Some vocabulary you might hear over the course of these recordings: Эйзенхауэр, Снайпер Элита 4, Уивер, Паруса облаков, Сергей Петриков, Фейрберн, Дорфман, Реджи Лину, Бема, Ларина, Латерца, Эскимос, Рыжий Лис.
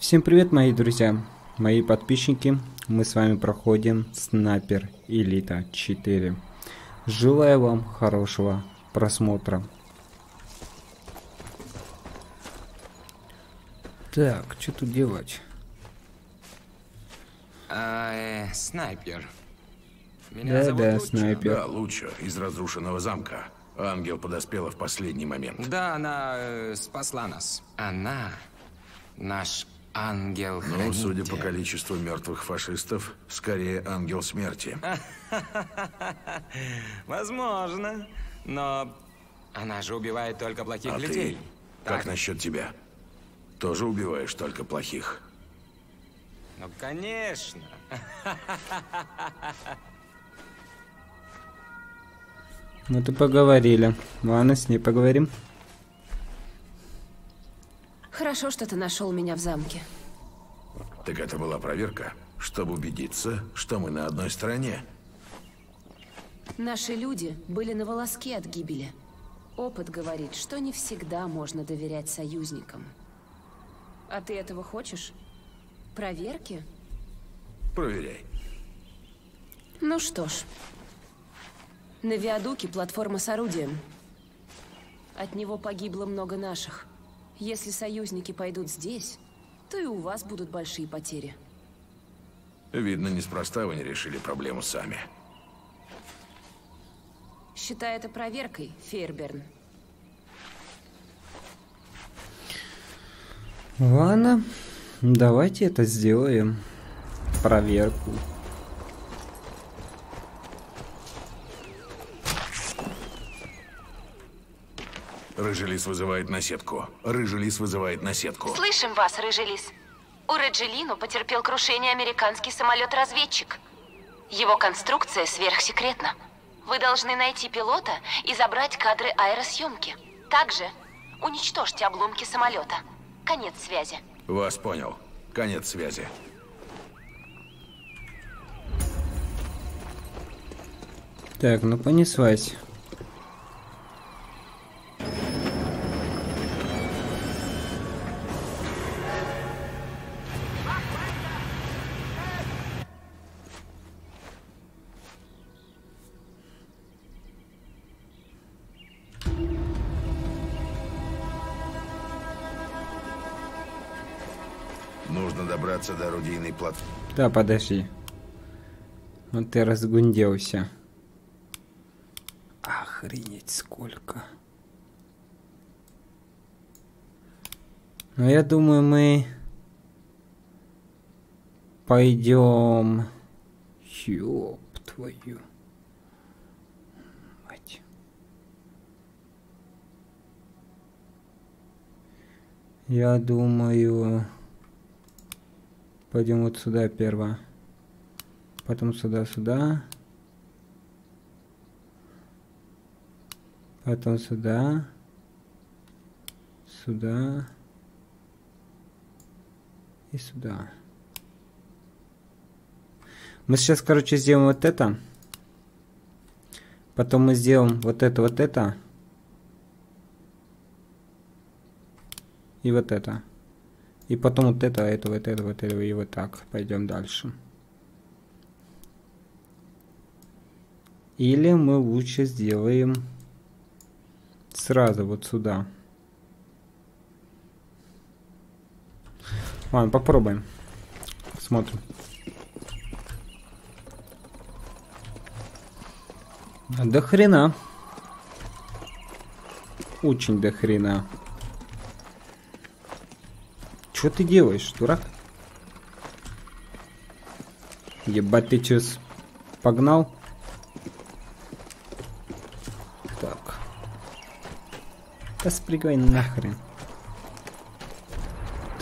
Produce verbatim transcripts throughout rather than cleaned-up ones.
Всем привет, мои друзья, мои подписчики, мы с вами проходим Снайпер Элита четыре. Желаю вам хорошего просмотра. Так, что тут делать? А, э, снайпер. Меня да, да, Луча. Снайпер. Да, Луча из разрушенного замка. Ангел подоспела в последний момент. Да, она э, спасла нас. Она наш ангел -хранитель. Ну, судя по количеству мертвых фашистов, скорее ангел смерти. Возможно, но она же убивает только плохих а людей. Ты? Как насчет тебя? Тоже убиваешь только плохих? Ну, конечно. Вот и поговорили. Ладно, с ней поговорим. Хорошо, что ты нашел меня в замке. Так это была проверка, чтобы убедиться, что мы на одной стороне. Наши люди были на волоске от гибели. Опыт говорит, что не всегда можно доверять союзникам. А ты этого хочешь? Проверки? Проверяй. Ну что ж. На виадуке платформа с орудием. От него погибло много наших. Если союзники пойдут здесь, то и у вас будут большие потери. Видно, неспроста вы не решили проблему сами. Считай это проверкой, Фейрберн. Ладно, давайте это сделаем. Проверку. Рыжий Лис вызывает наседку. Рыжий Лис вызывает наседку. Слышим вас, Рыжий Лис. У Реджи Лину потерпел крушение американский самолет-разведчик. Его конструкция сверхсекретна. Вы должны найти пилота и забрать кадры аэросъемки. Также уничтожьте обломки самолета. Конец связи. Вас понял. Конец связи. Так, ну понеслась. Нужно добраться до орудийной платформы. Да, подожди. Вот ты разгунделся. Охренеть сколько. Ну, я думаю, мы пойдем. Ёб твою. Мать. Я думаю... Пойдем вот сюда перво. Потом сюда, сюда. Потом сюда. Сюда. И сюда. Мы сейчас, короче, сделаем вот это. Потом мы сделаем вот это, вот это. И вот это. И потом вот это, это, вот это, вот это, и вот так. Пойдем дальше. Или мы лучше сделаем сразу вот сюда. Ладно, попробуем. Смотрим. До хрена. Очень до хрена. Что ты делаешь, дурак? Ебать, ты чё-с погнал? Так. Да спрыгай нахрен.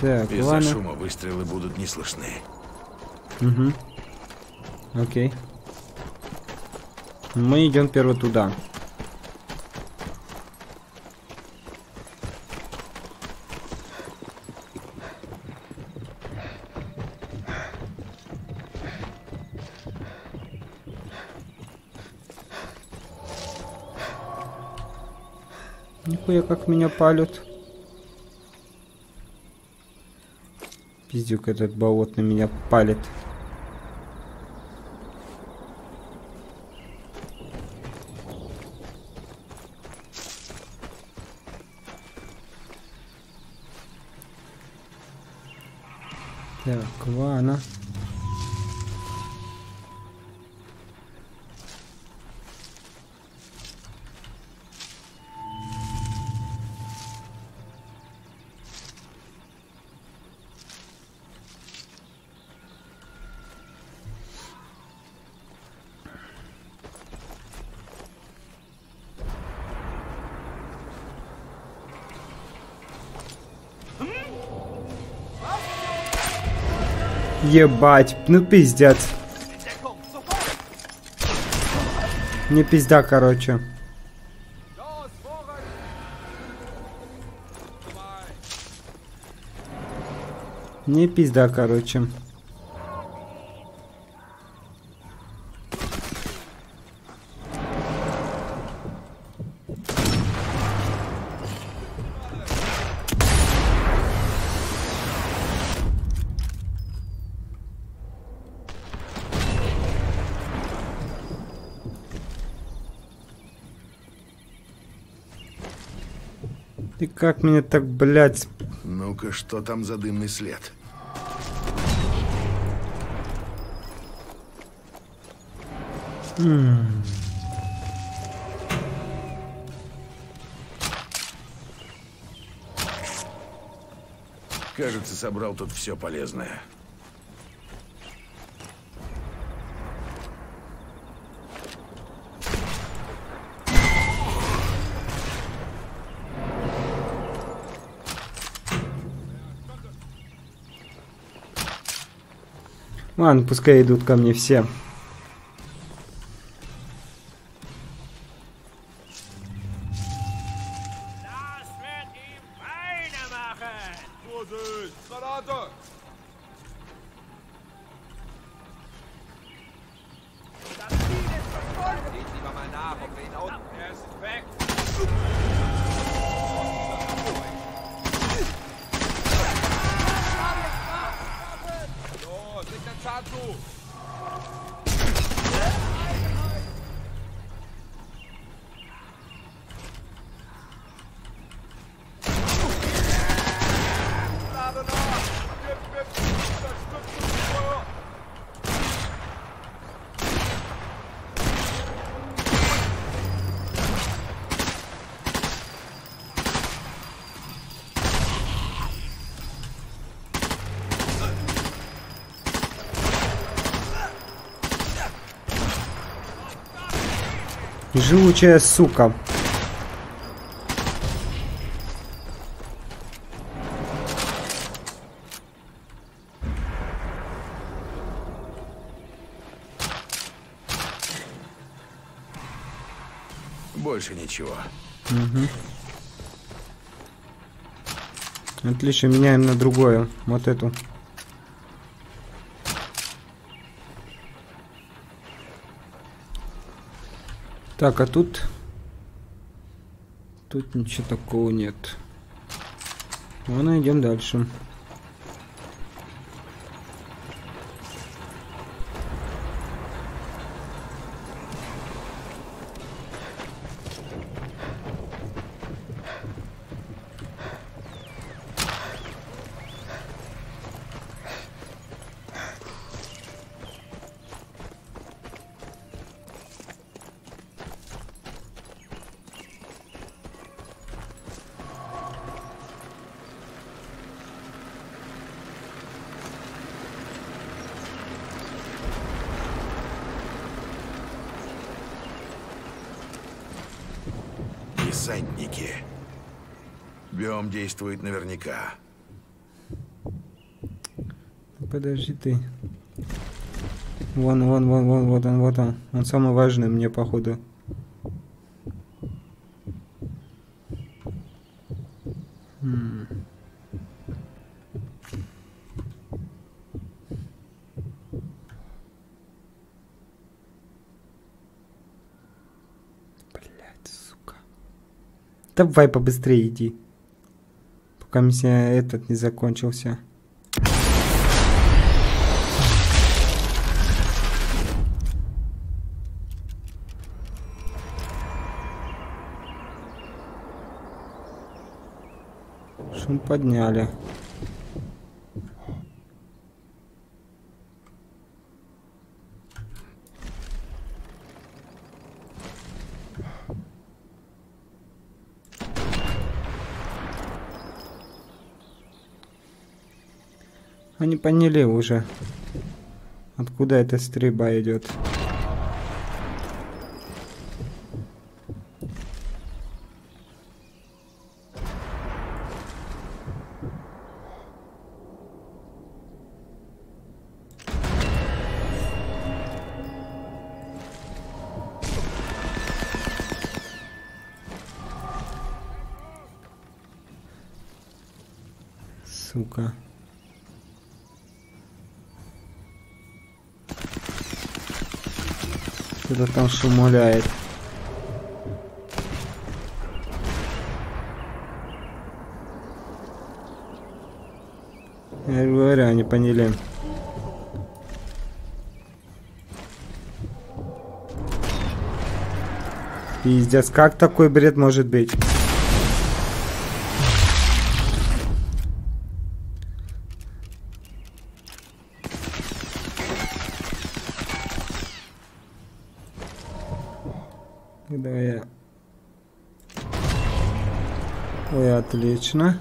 Так, из-за ладно. Из-за шума выстрелы будут не слышны. Угу. Окей. Мы идем первый туда. Нихуя как меня палят. Пиздюк этот болотный меня палит. Так, ладно. Ебать, ну пиздец. Не пизда, короче. Не пизда, короче. Как меня так, блядь? Ну-ка, что там за дымный след? М-м-м. Кажется, собрал тут все полезное. Ладно, пускай идут ко мне все. Живучая сука. Больше ничего. Угу. Отлично, меняем на другую. Вот эту. Так, а тут... Тут ничего такого нет. Ладно, идем дальше. Десантники. Биом действует наверняка. Подожди ты. Вон, вон, вон, вон, вот он, вот он. Он самый важный мне, походу. М-м. Давай побыстрее иди, пока миссия этот не закончился. Шум подняли. Они поняли уже, откуда эта стрельба идет. Сука. Кто-то там шумоляет. Я говорю, они поняли. Пиздец, как такой бред может быть? Отлично.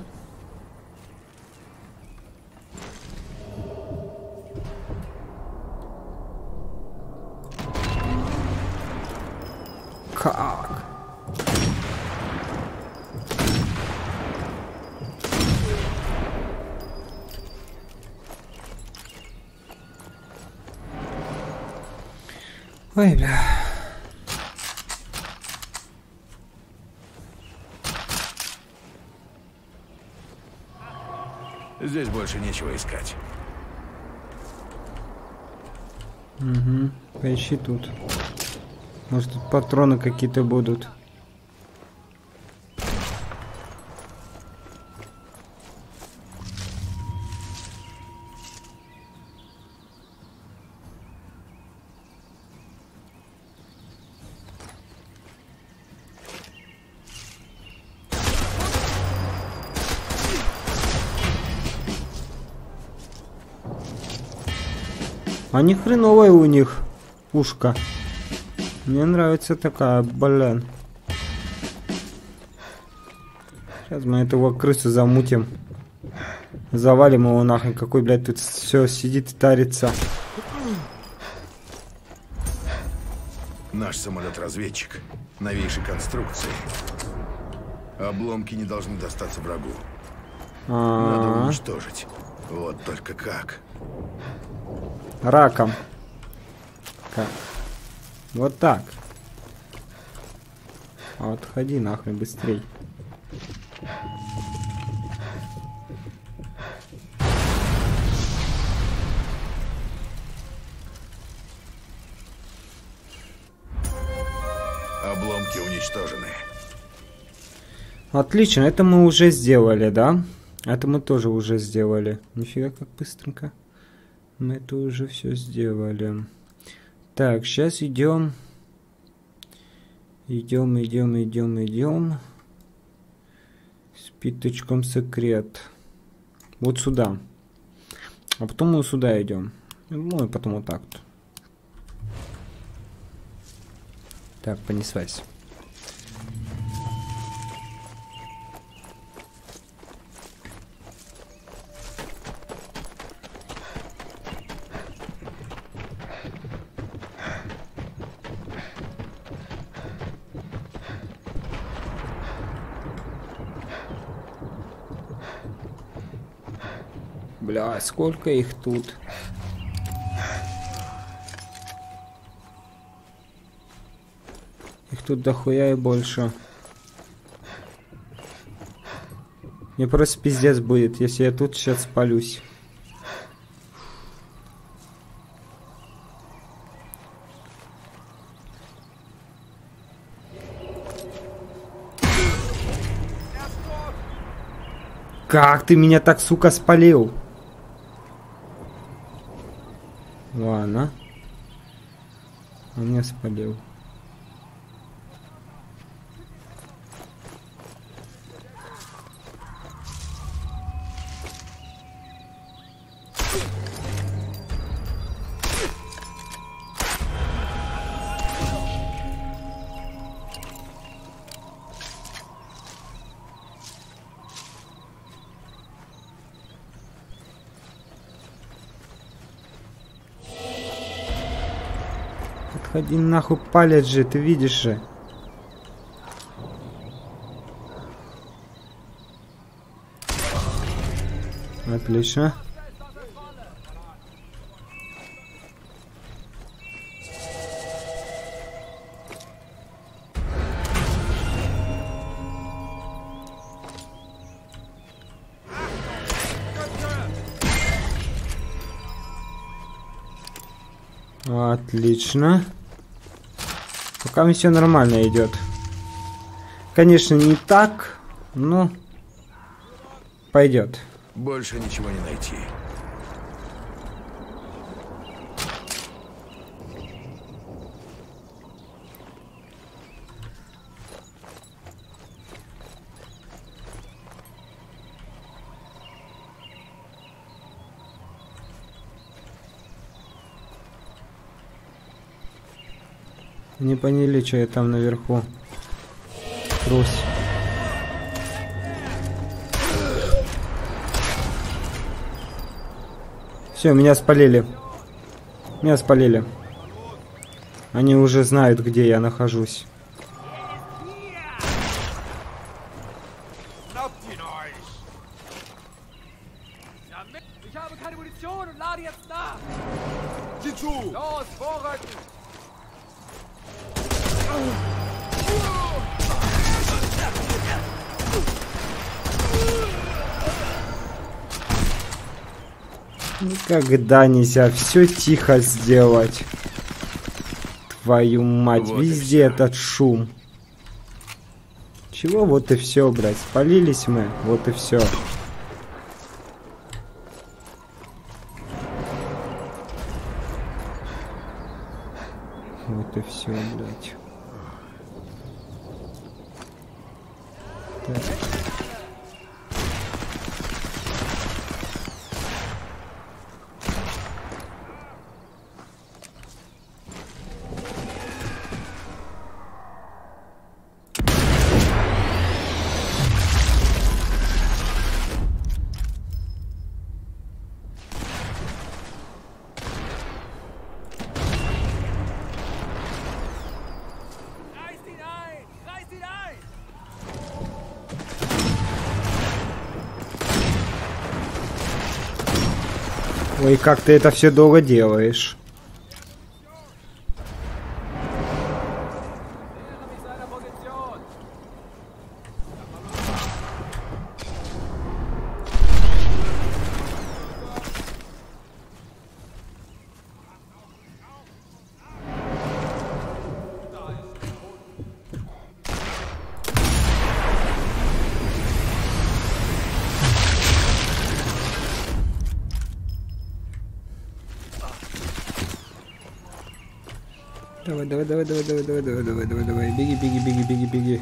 Как? Ой, бля. Здесь больше нечего искать. Угу, поищи тут. Может, тут патроны какие-то будут. А ни хреновая у них пушка. Мне нравится такая, блин. Сейчас мы этого крысу замутим. Завалим его нахрен. Какой, блядь, тут все сидит и тарится. Наш самолет-разведчик. Новейшей конструкции. Обломки не должны достаться врагу. А-а-а. Надо уничтожить. Вот только как. Раком. Как? Вот так. Отходи нахрен быстрей. Обломки уничтожены. Отлично, это мы уже сделали, да? Это мы тоже уже сделали. Нифига как быстренько. Мы это уже все сделали. Так, сейчас идем. Идем, идем, идем, идем. С пяточком секрет. Вот сюда. А потом мы сюда идем. Ну и потом вот так вот. Так, понеслась. Бля, сколько их тут? Их тут дохуя и больше. Мне просто пиздец будет, если я тут сейчас спалюсь. Как ты меня так, сука, спалил? Ладно. Он меня спалил. Ходи нахуй, палец же, ты видишь же. Отлично. Отлично. Пока все нормально идет. Конечно, не так, но пойдет. Больше ничего не найти. Не поняли, что я там наверху. Трус. Все, меня спалили. Меня спалили. Они уже знают, где я нахожусь. Никогда нельзя все тихо сделать. Твою мать, вот везде этот шум. Чего? Вот и все, брать. Спалились мы, вот и все. Вот и все, блядь. Так. Ой, как ты это все долго делаешь? Давай, давай, давай, давай, давай, давай, давай, давай, давай, давай, беги, беги, беги, беги, беги.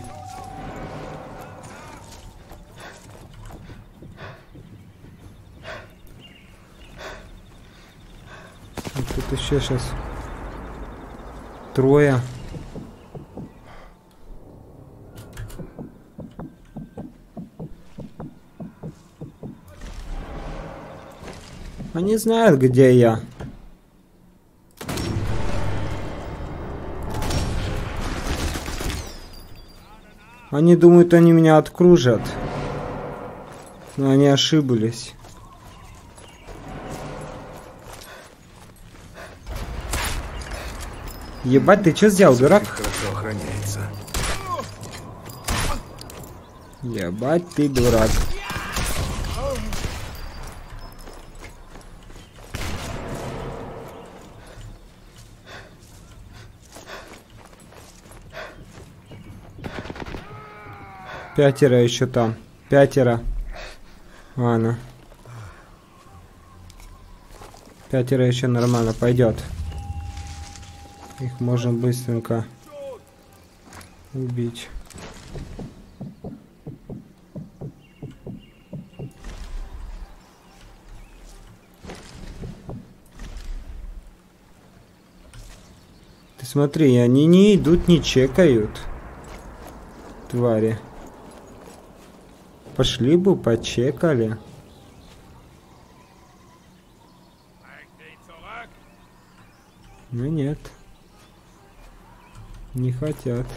А тут еще сейчас трое. Они знают, где я. Они думают, они меня окружат, но они ошиблись. Ебать, ты что сделал, дурак? Хорошо охраняется. Ебать, ты дурак. Пятеро еще там. Пятеро. Ладно. Пятеро еще нормально пойдет. Их можно быстренько убить. Ты смотри, они не идут, не чекают. Твари. Пошли бы, почекали. Ну нет. Не хотят.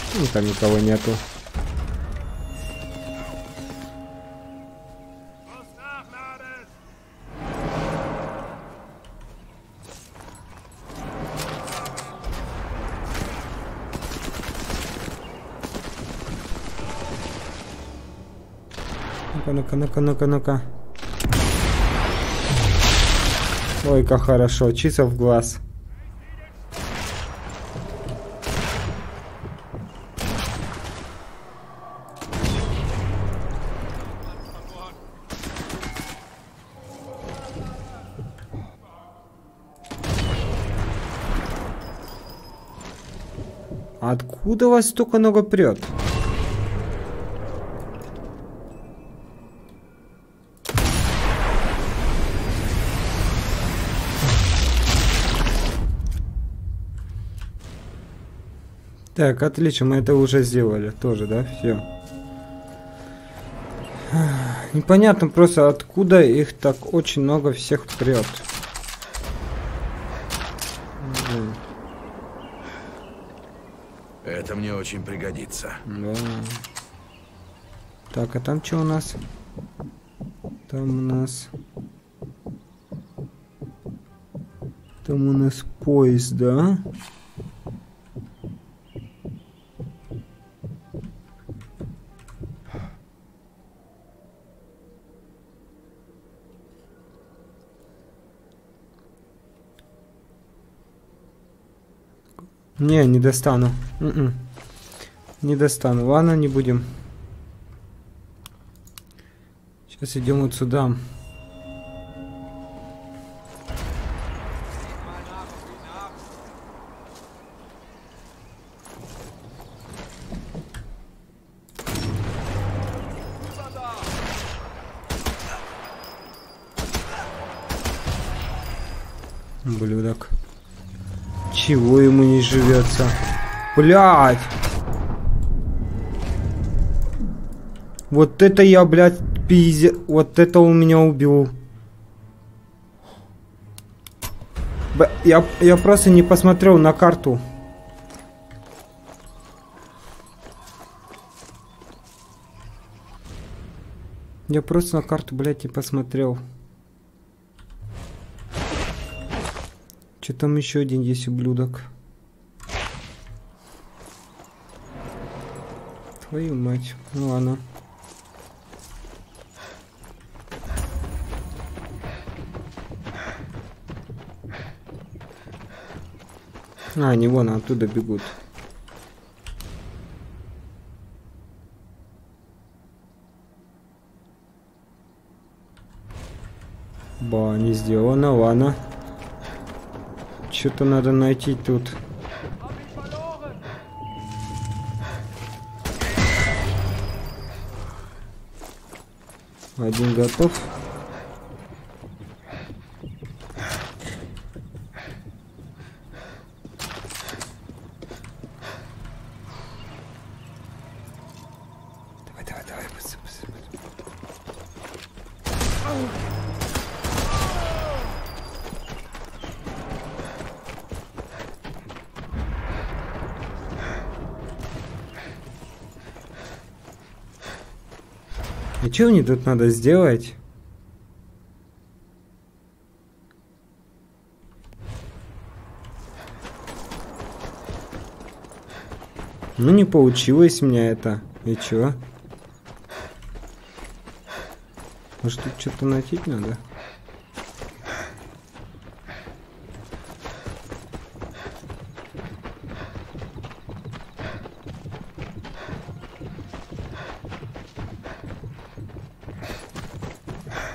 Ну, там никого нету. Ну-ка, ну-ка, ну-ка, ну-ка. Ой, как хорошо. Чисто в глаз. Откуда вас столько много прет? Так, отлично, мы это уже сделали тоже, да, все. Непонятно просто, откуда их так очень много всех прет. Это мне очень пригодится. Да. Так, а там что у нас? Там у нас... Там у нас поезд, да? Не, не достану. Mm-mm. Не достану. Ладно, не будем. Сейчас идем вот сюда. Блюдок. Чего ему не живется? Блядь! Вот это я, блядь, пиздец. Вот это у меня убил. Б... Я, я просто не посмотрел на карту. Я просто на карту, блядь, не посмотрел. Что там еще один есть ублюдок? Твою мать. Ну ладно. А, они вон оттуда бегут. Ба, не сделано, ладно. Что-то надо найти тут. Один готов. Давай, давай, давай, быстро, быстро, быстро. А что мне тут надо сделать? Ну не получилось у меня это. И чё? Может тут что-то найти надо?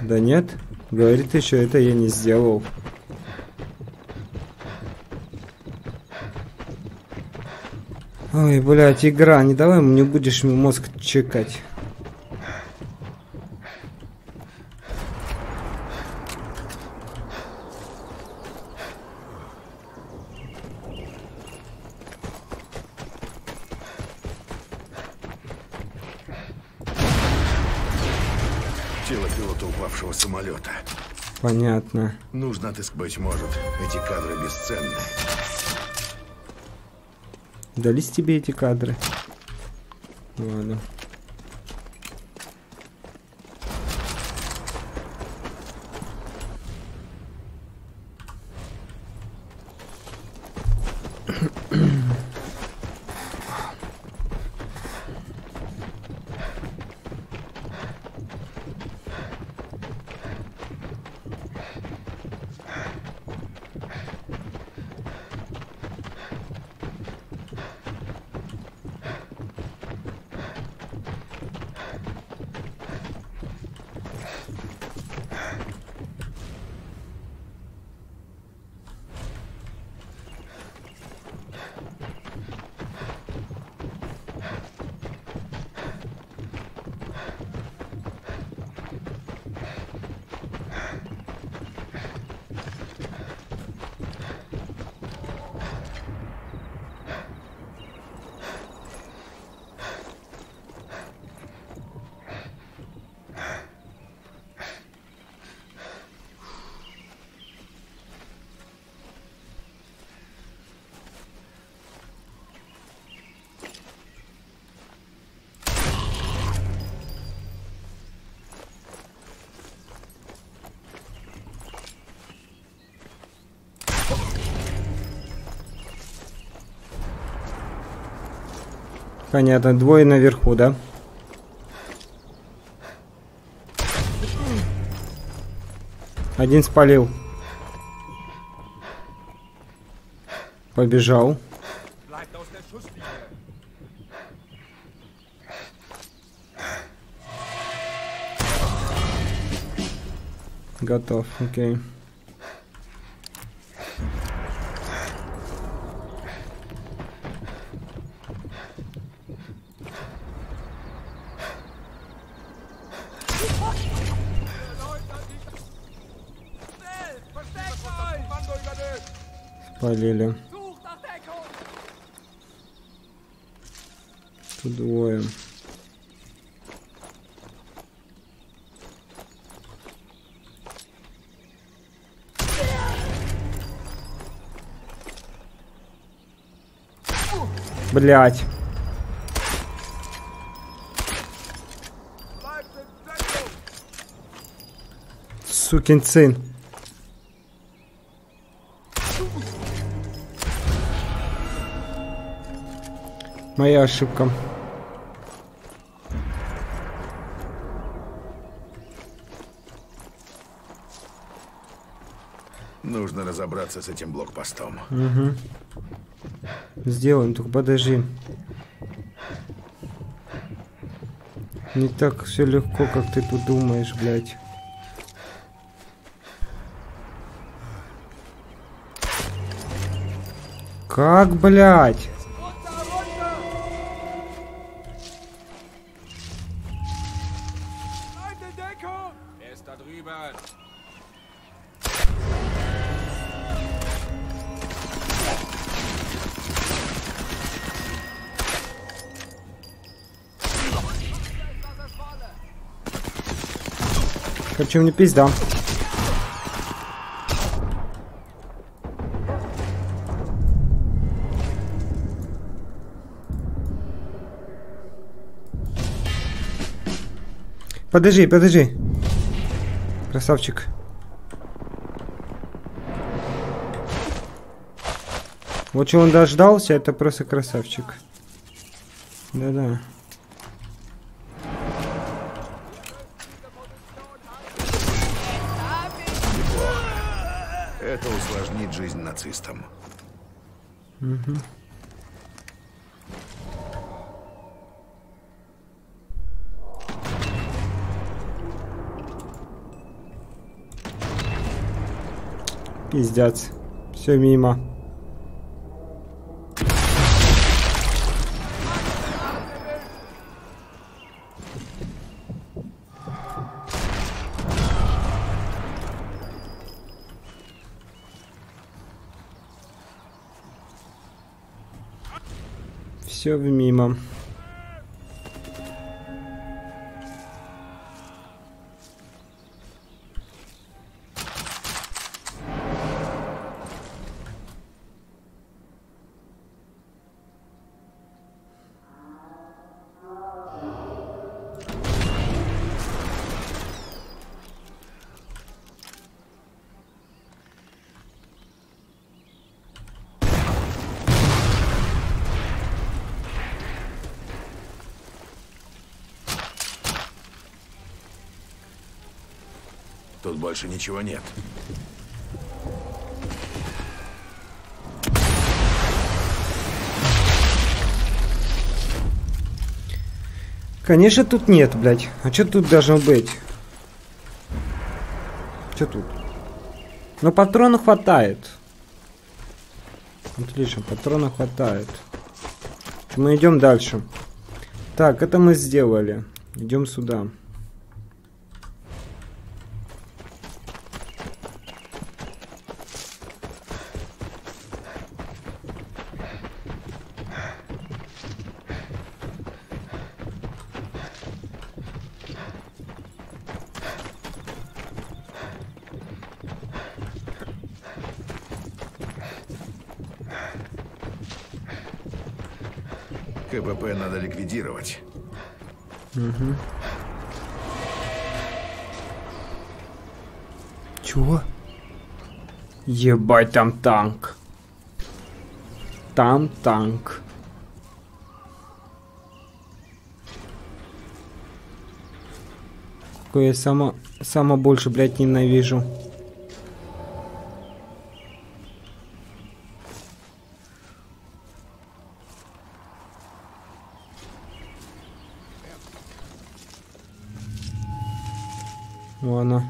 Да нет, говорит еще, это я не сделал. Ой, блядь, игра, не давай мне будешь мозг чекать. Тело пилота упавшего самолета. Понятно. Нужно отыскать, быть может. Эти кадры бесценны. Дались тебе эти кадры? Ладно. Понятно, двое наверху, да? Один спалил. Побежал. Готов, окей. Полили. Тут двое. Блять. Сукин сын. Моя ошибка. Нужно разобраться с этим блокпостом. Угу. Сделаем, только подожди. Не так все легко, как ты тут думаешь, блядь. Как, блядь? Хочу мне пизда. Подожди, подожди. Красавчик. Вот чего он дождался, это просто красавчик. Да-да. Это усложнит жизнь нацистам. Угу. Пиздец. Все мимо. Все мимо. Тут больше ничего нет. Конечно, тут нет, блядь. А что тут должно быть? Что тут? Ну, патрону хватает. Отлично, патрона хватает. Мы идем дальше. Так, это мы сделали. Идем сюда. КПП надо ликвидировать. Угу. Чего? Ебать, там танк. Там танк. Какой я сама, сама больше, блядь, ненавижу. Ладно.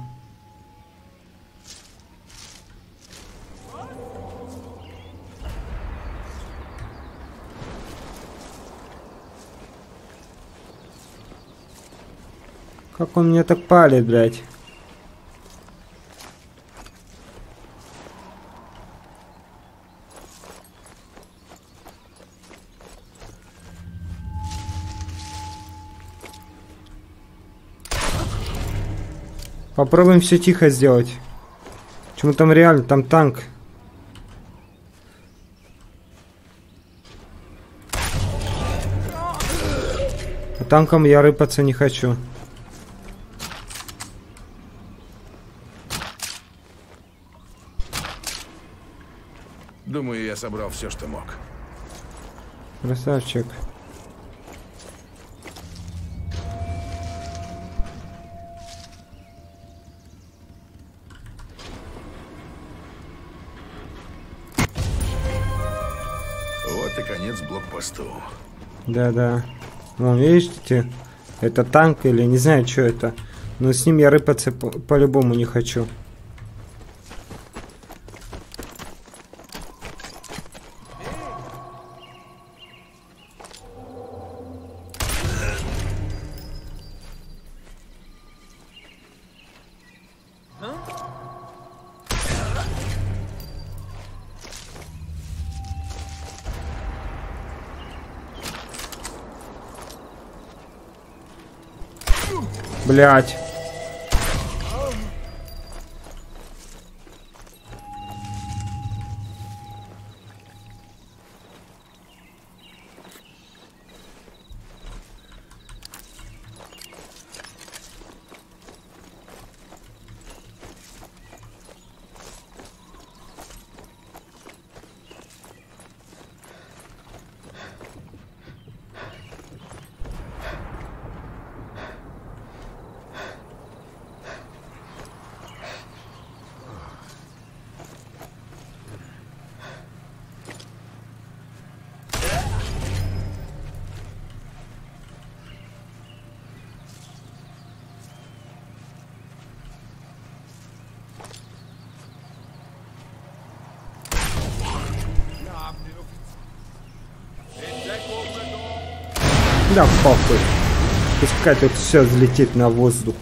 Как он меня так палит, блядь? Попробуем все тихо сделать. Почему там реально, там танк. А танком я рыпаться не хочу. Думаю, я собрал все, что мог. Красавчик. Да-да. Вон, видите, это танк или не знаю, что это. Но с ним я рыпаться по-любому не хочу. Блять. Да похуй. Пускай тут все взлетит на воздух.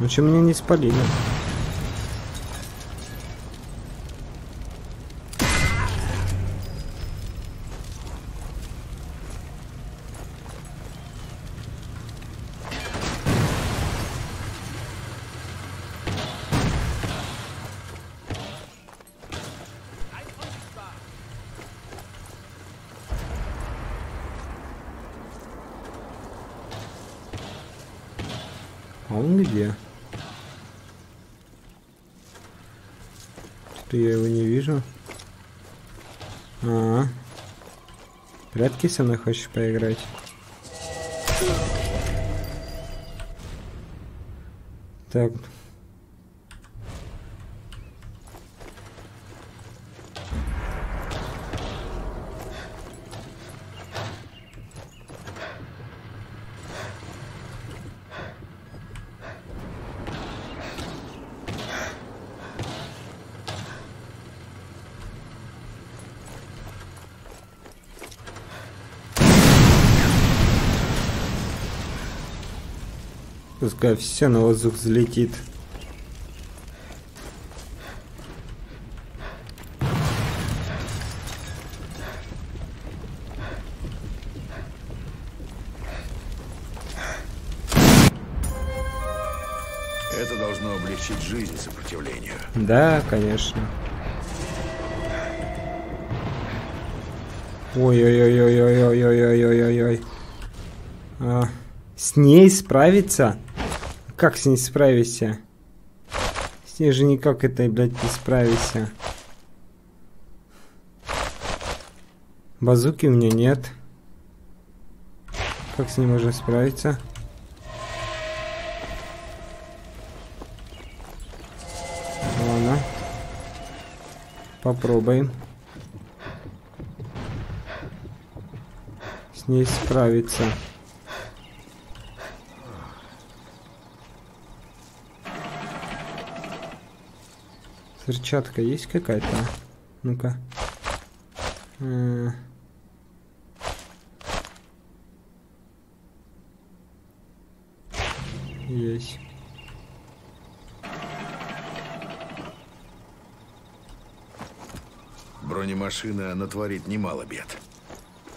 Ну что, меня не спалили? А он где? Что-то я его не вижу. А-а-а. Прятки со мной хочешь поиграть? Так. Пускай все на воздух взлетит. Это должно облегчить жизнь сопротивлению. Да, конечно. Ой-ой-ой-ой-ой-ой-ой-ой-ой-ой. А, с ней справиться? Как с ней справишься? С ней же никак это, блядь, не справишься. Базуки у меня нет. Как с ней можно справиться? Ладно. Попробуем. С ней справиться. Перчатка есть какая-то? Ну-ка. Э-э. Есть. Бронемашина натворит немало бед.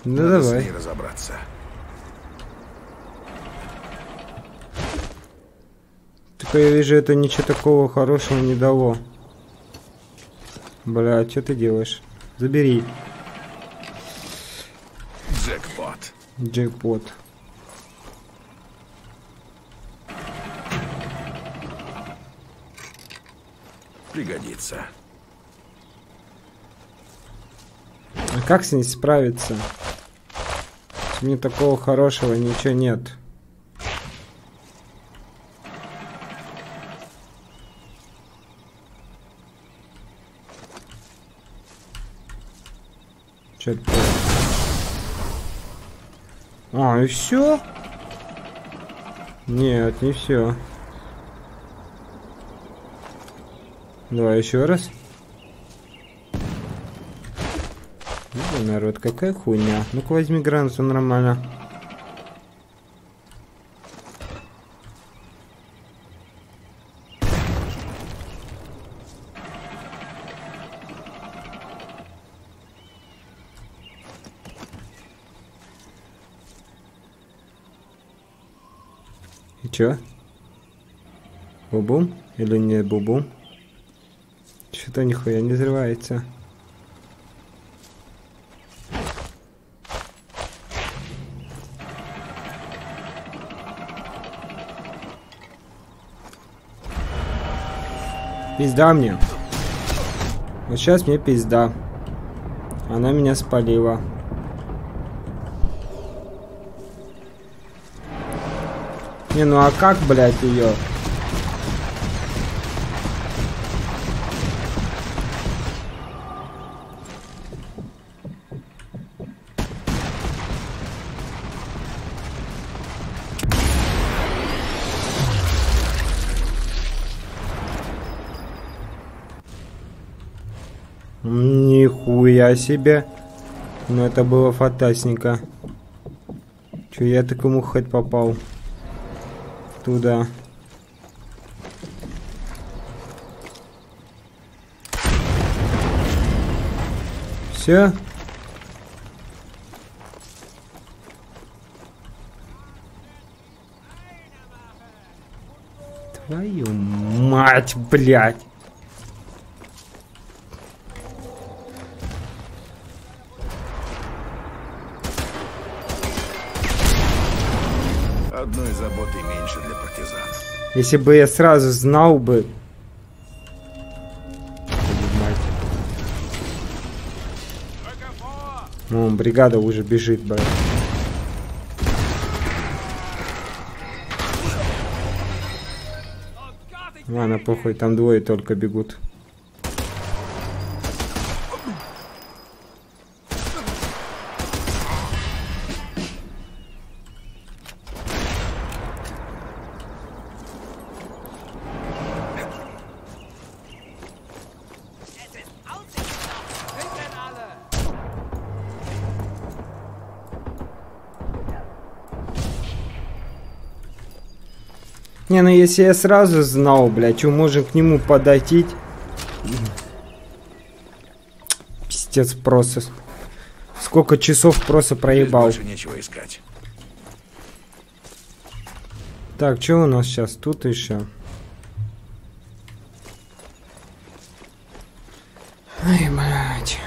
Ну надо давай. С ней разобраться. Только я вижу, это ничего такого хорошего не дало. Бля, что ты делаешь? Забери. Джекпот. Джекпот. Пригодится. А как с ней справиться? Мне такого хорошего ничего нет. А, и все? Нет, не все. Давай еще раз. Ой, народ, какая хуйня. Ну-ка возьми гранату нормально. Че? Бубум? Или не бубум? Что-то нихуя не взрывается. Пизда мне. Вот сейчас мне пизда. Она меня спалила. Не, ну а как, блядь, ее? Нихуя себе. Но это было фантастика. Че, я такому хоть попал? Туда. Все. Твою мать, блядь. Одной заботы меньше для партизан. Если бы я сразу знал бы... Ну, бригада уже бежит, блядь. Ладно, похуй, там двое только бегут. Не, ну если я сразу знал, блядь, что можно к нему подойти. Пиздец просто. Сколько часов просто проебал. Больше нечего искать. Так, что у нас сейчас? Тут еще. Ай, блядь.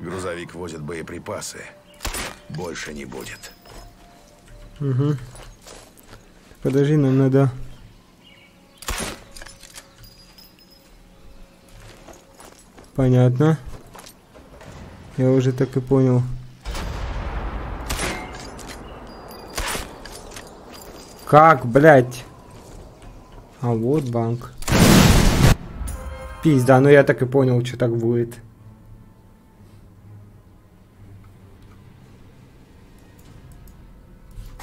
Грузовик возит боеприпасы. Больше не будет. Угу. Подожди, нам надо... Понятно. Я уже так и понял. Как, блядь? А вот банк. Пизда, ну я так и понял, что так будет.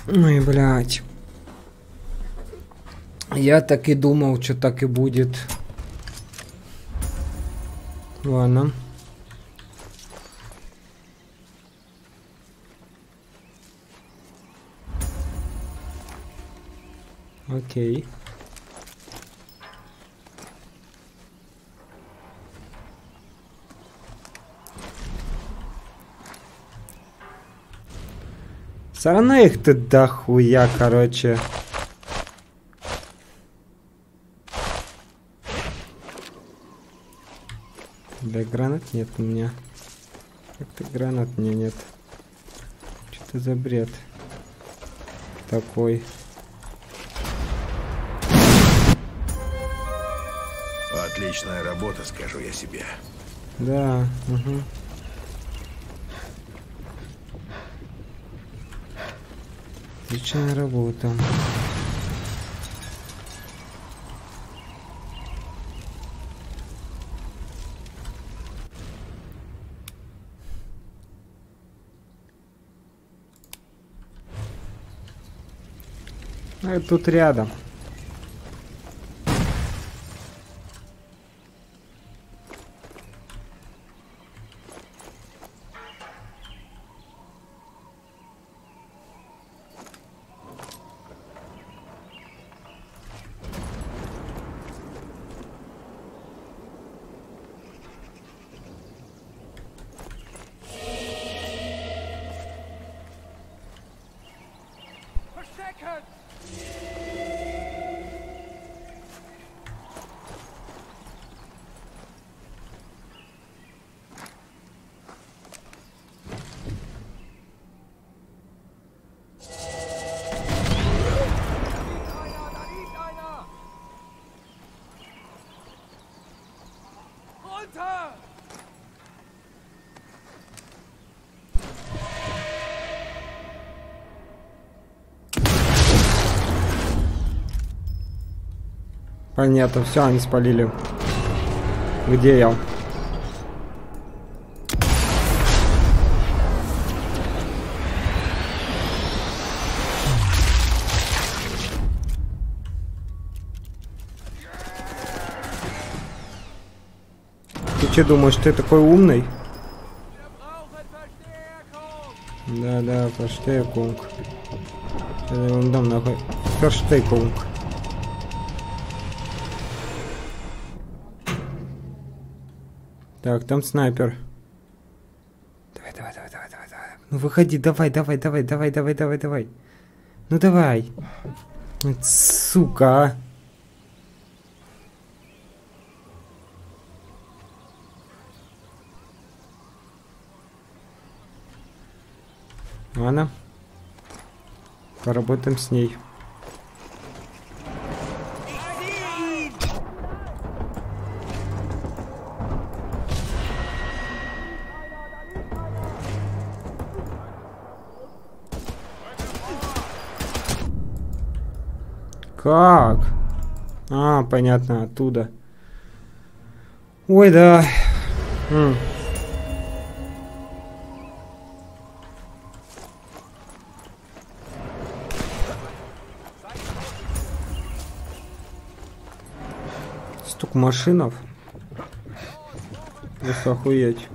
Ой, блядь. Я так и думал, что так и будет. Ладно. Окей. Все равно их ты дохуя, короче. Бля, гранат нет у меня. Как-то гранат мне нет. Что-то за бред такой. Отличная работа, скажу я себе. Да, угу. Отличная работа. А тут рядом. Понятно, все, они спалили. Где я? Ты че думаешь, ты такой умный? Да, да, Ферштейкунг. Я вам дам нахуй. Ферштейкунг. Так, там снайпер. Давай, давай, давай, давай, давай, давай. Ну выходи, давай, давай, давай, давай, давай, давай, давай. Ну давай. Сука. Ладно. Поработаем с ней. Как? А, понятно, оттуда. Ой, да. М. Стук машинов. Просто охуеть.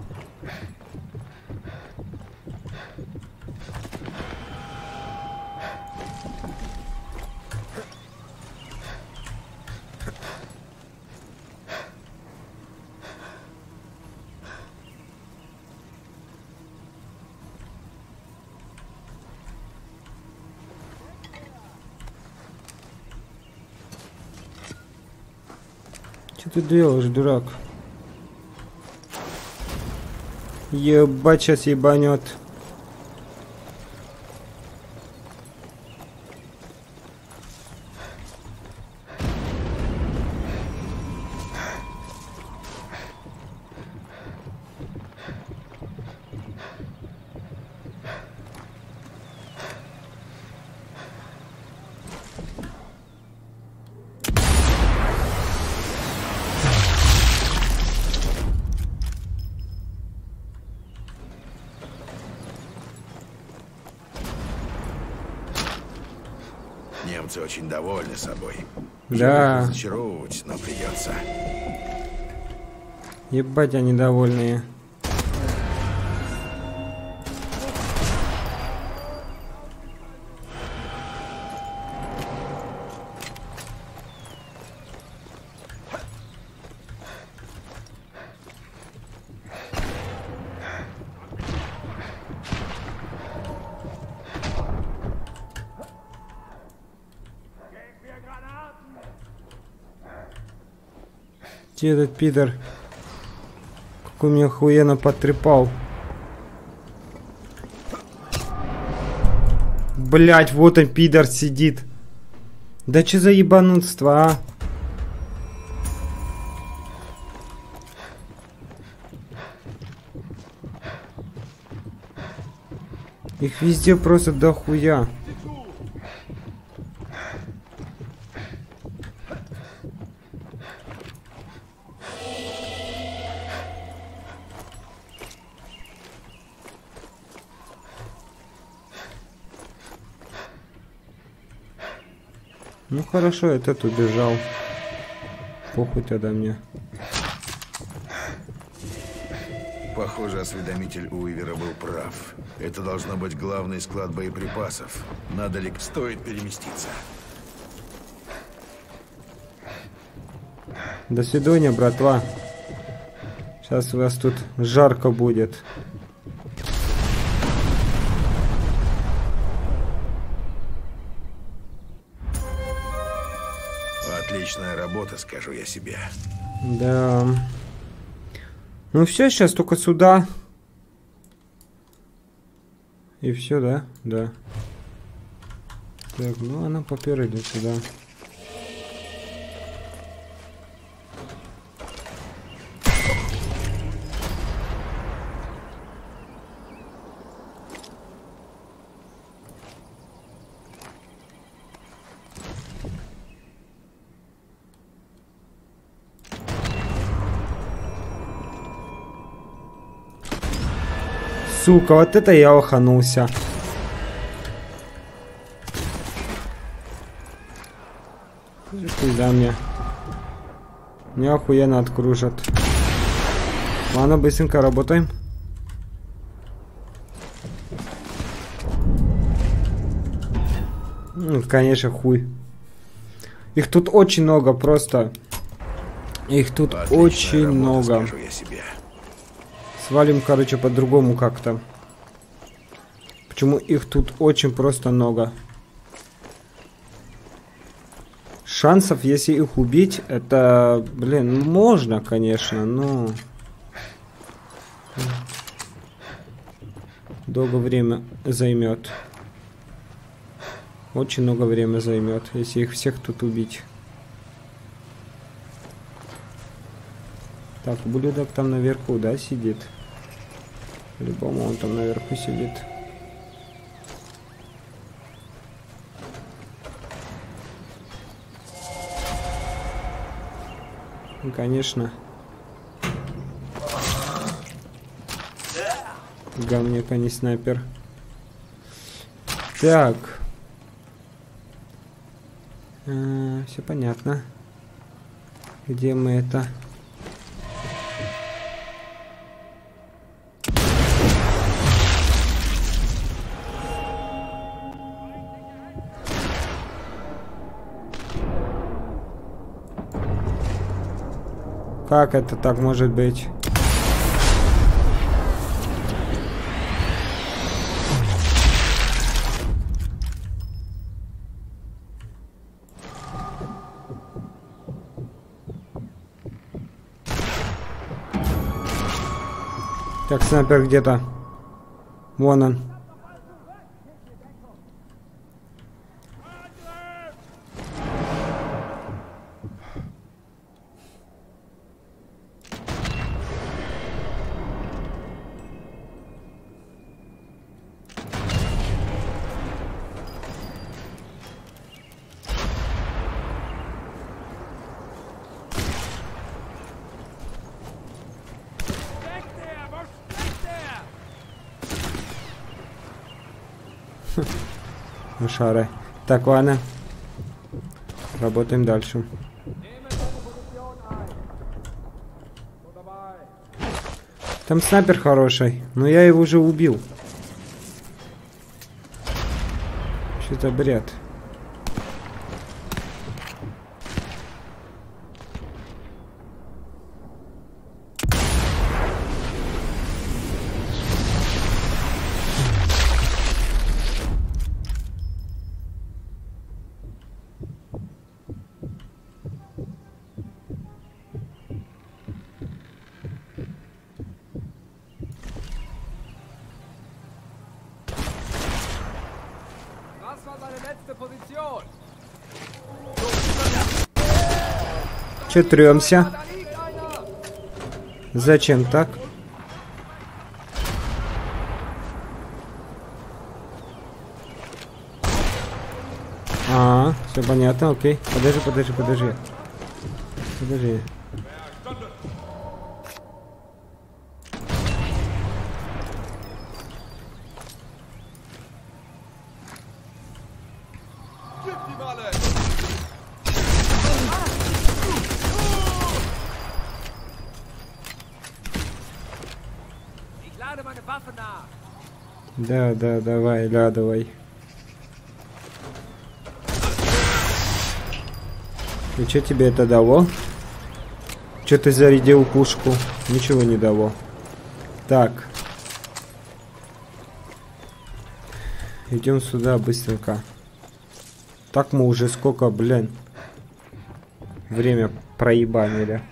Ты делаешь, дурак? Ебать, сейчас ебанет. Немцы очень довольны собой. Да. Разочаровывать, но придется. Ебать, они довольные. Этот пидор, как у меня охуенно потрепал, блять. Вот он, пидор, сидит. Да че за ебанутство, а? Их везде просто дохуя. Ну хорошо, этот убежал. Похуй тогда мне. Похоже, осведомитель Уивера был прав. Это должно быть главный склад боеприпасов. Надо ли... Стоит переместиться. До свидания, братва. Сейчас у вас тут жарко будет. Отличная работа, скажу я себе. Да. Ну все, сейчас только сюда. И все, да? Да. Так, ну она поперли сюда. Сука, вот это я оханулся. Куда мне? Меня охуенно откружат. Ладно, быстренько работаем. Ну, конечно, хуй. Их тут очень много просто. Их тут Отличная очень работа, много. Свалим, короче, по-другому как-то. Почему их тут очень просто много? Шансов, если их убить, это, блин, можно, конечно, но... долго время займет. Очень много времени займет, если их всех тут убить. Так, ублюдок там наверху, да, сидит? По-любому он там наверху сидит. Ну, конечно. Говняк, а не снайпер. Так. Э, все понятно. Где мы это? Как это так может быть? Так, снайпер где-то. Вон он. Шары. Так, ладно. Работаем дальше. Там снайпер хороший, но я его уже убил. Что-то бред. Че трёмся? Зачем так? А, -а все понятно, окей. Подожди, подожди, подожди. Подожди. Да, да, давай, да, давай. И что тебе это дало? Что ты зарядил пушку? Ничего не дало. Так. Идем сюда быстренько. Так мы уже сколько, блин, время проебанили.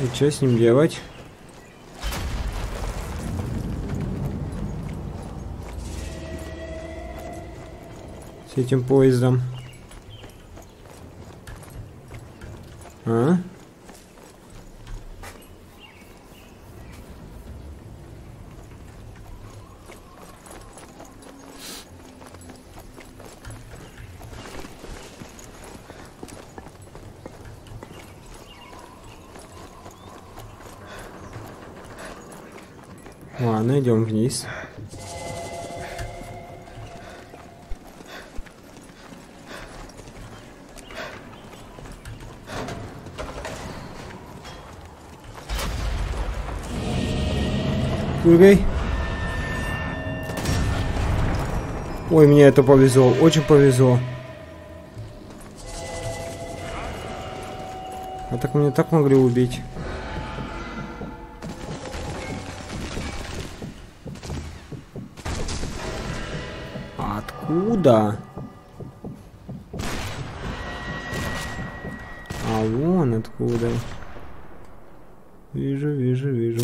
И что с ним делать? С этим поездом. А? Ладно, идем вниз. Прыгай. Ой, мне это повезло. Очень повезло. А так меня так могли убить. Откуда? А вон откуда. Вижу, вижу, вижу.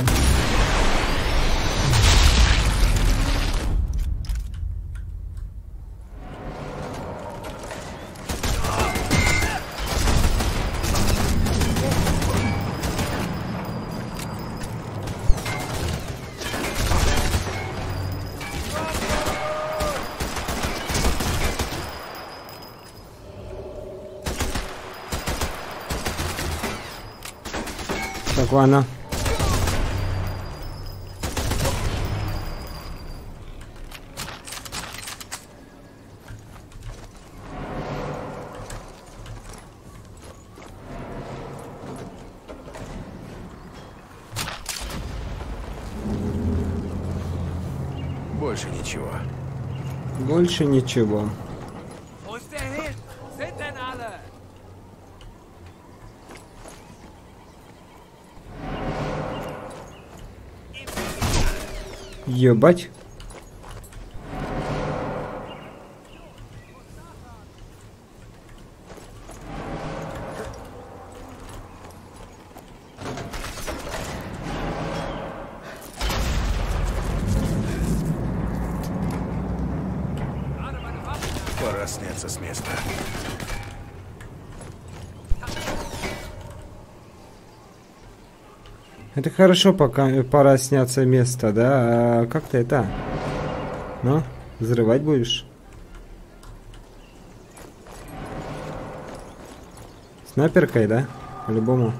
Так, ладно. Больше ничего. Больше ничего. Ебать. Пора сняться с места. Это хорошо, пока пора сняться место, да? А как ты это? Ну, взрывать будешь? Снайперкой, да? По-любому.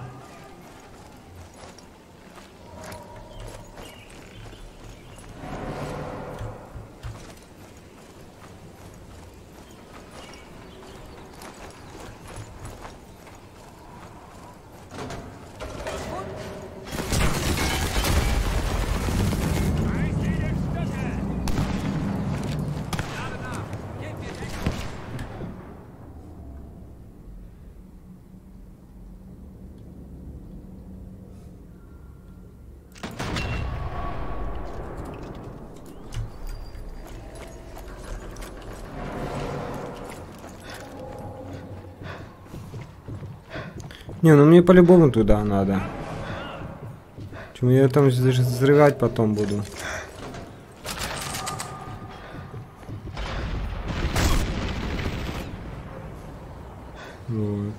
Не, ну мне по-любому туда надо. Чему я там даже взрывать потом буду. Вот.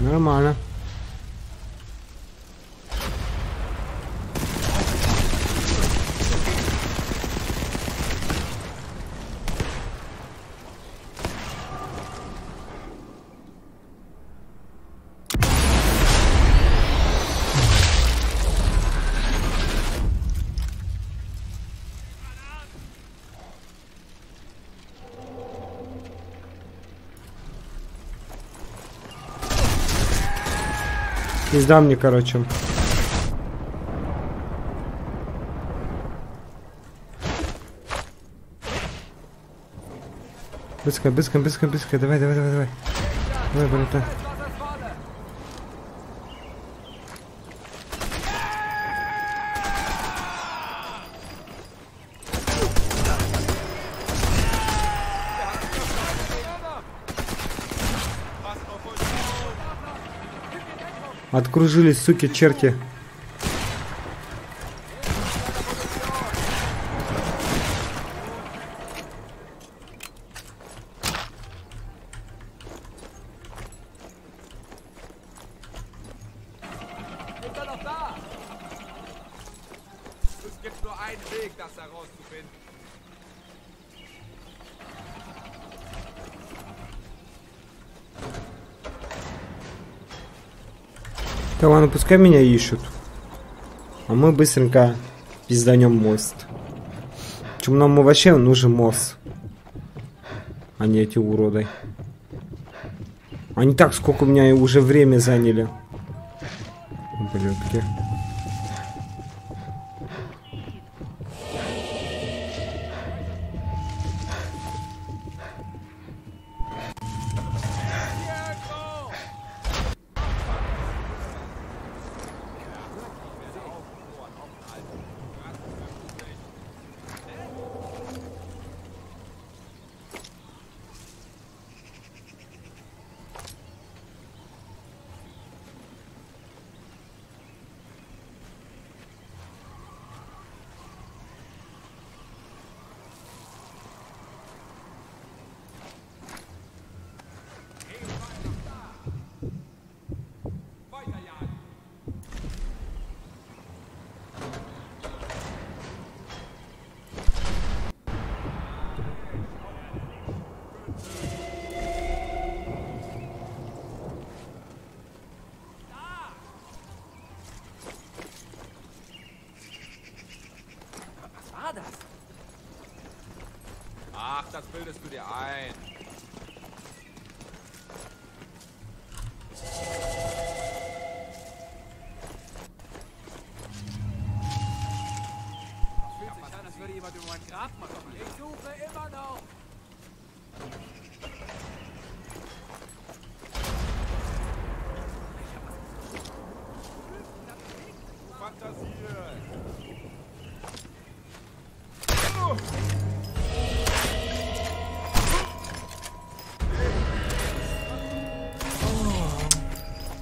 Нормально. Пизда мне, короче. Быстро, быстро, быстро, быстро. Давай, давай, давай, давай. Давай, братан. Откружились, суки, черти. Да ладно, пускай меня ищут. А мы быстренько пизданем мост. Чем нам вообще нужен мост? А не эти уроды. Они так, сколько у меня уже время заняли. Ублюдки.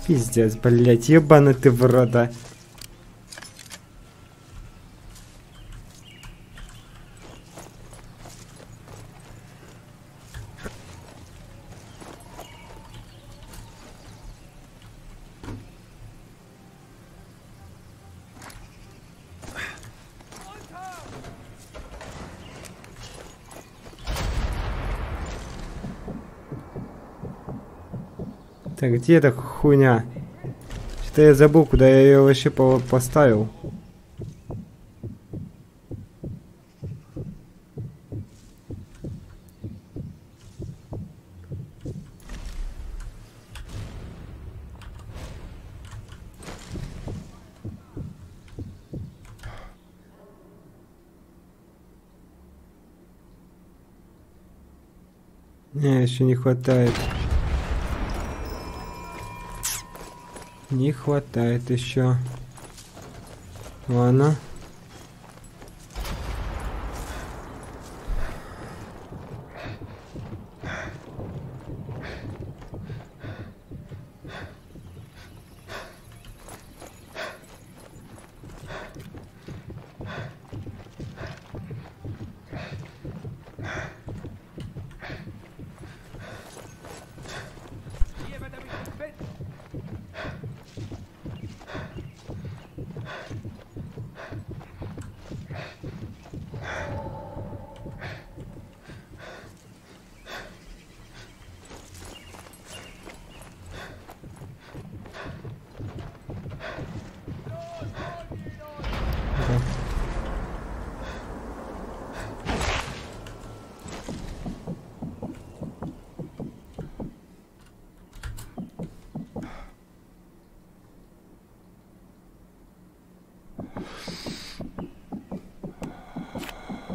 Пиздец, блять, ебаный ты в рода. Так, где эта хуйня? Что-то я забыл, куда я ее вообще по поставил. Не, еще не хватает. Не хватает еще. Ладно.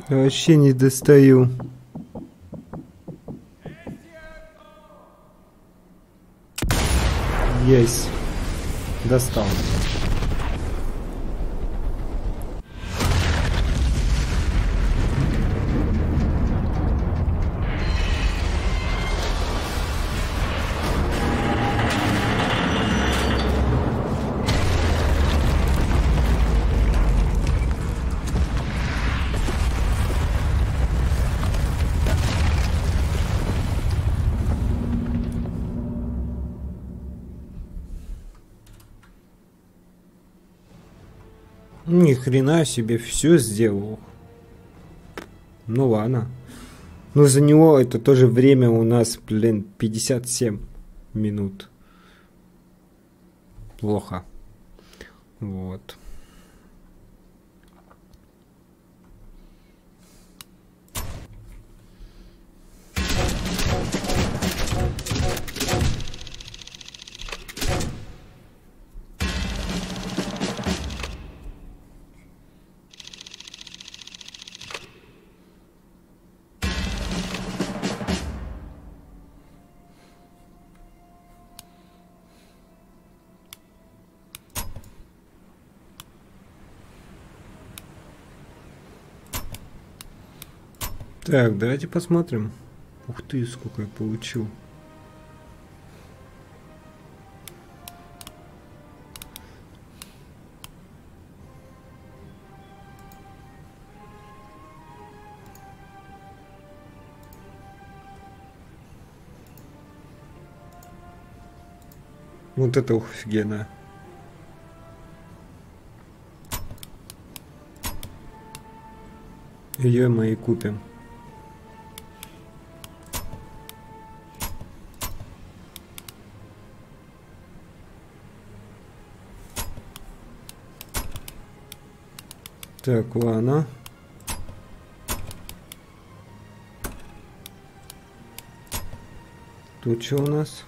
Я вообще не достаю. Есть. Достал. Ни хрена себе, все сделал. Ну ладно. Но за него это тоже время у нас, блин, пятьдесят семь минут. Плохо. Вот. Так, давайте посмотрим. Ух ты, сколько я получил. Вот это офигенно. Ее мы и купим. Так, ладно. Тут что у нас?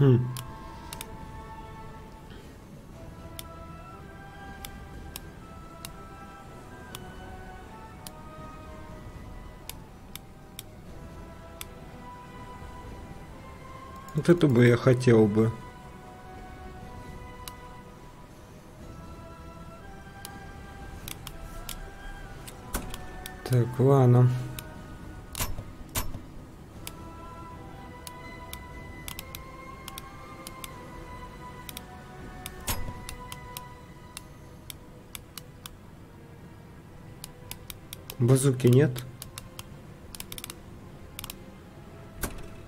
Хм. Вот это бы я хотел бы. Так, ладно. Базуки нет?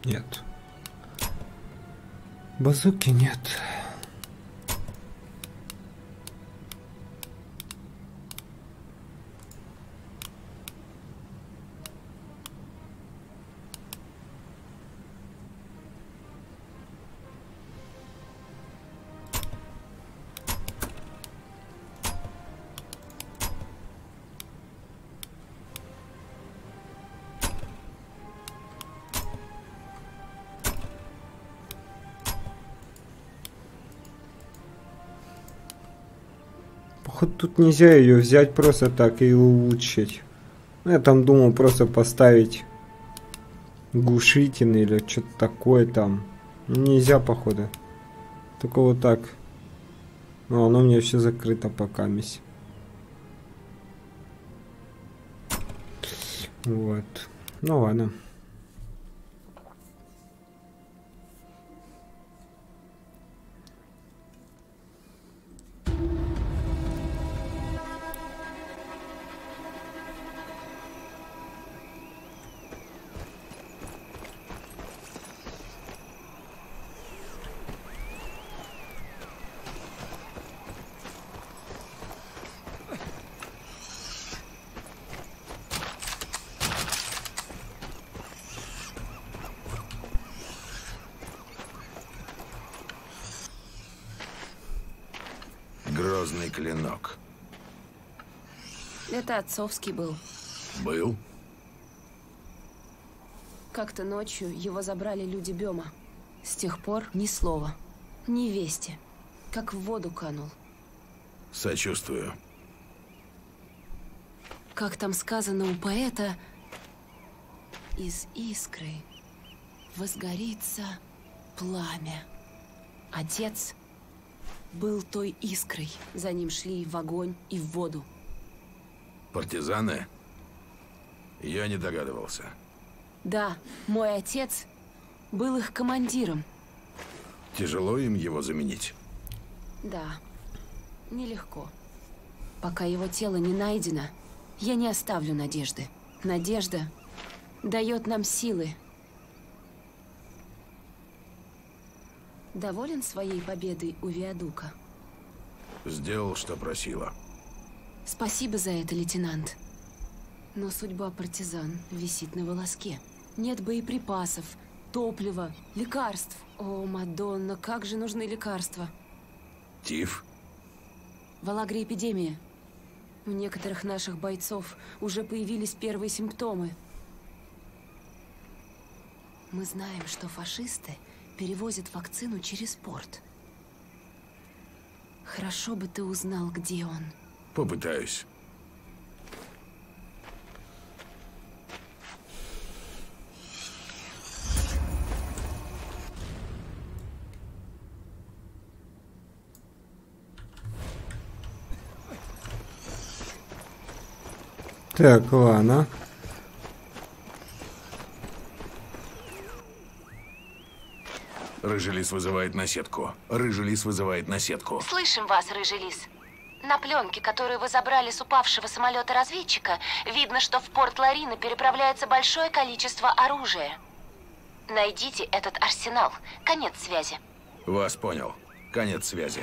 Нет. Базуки нет. Хоть тут нельзя ее взять просто так и улучшить. Я там думал просто поставить глушитель или что-то такое там. Нельзя, походу. Только вот так. Но оно у меня все закрыто покамись. Вот. Ну ладно. Клинок. Это отцовский был. Был? Как-то ночью его забрали люди Бема. С тех пор ни слова, ни вести. Как в воду канул. Сочувствую. Как там сказано у поэта, из искры возгорится пламя. Отец был той искрой. За ним шли в огонь и в воду. Партизаны? Я не догадывался. Да, мой отец был их командиром. Тяжело им его заменить? Да, нелегко. Пока его тело не найдено, я не оставлю надежды. Надежда дает нам силы. Доволен своей победой у Виадука? Сделал, что просила. Спасибо за это, лейтенант. Но судьба партизан висит на волоске. Нет боеприпасов, топлива, лекарств. О, Мадонна, как же нужны лекарства. Тиф? Валагра эпидемия. У некоторых наших бойцов уже появились первые симптомы. Мы знаем, что фашисты перевозят вакцину через порт. Хорошо бы ты узнал, где он. Попытаюсь. Так, ладно. Рыжий лис вызывает наседку. Рыжий лис вызывает наседку. Слышим вас, Рыжий лис. На пленке, которую вы забрали с упавшего самолета-разведчика, видно, что в порт Ларина переправляется большое количество оружия. Найдите этот арсенал. Конец связи. Вас понял. Конец связи.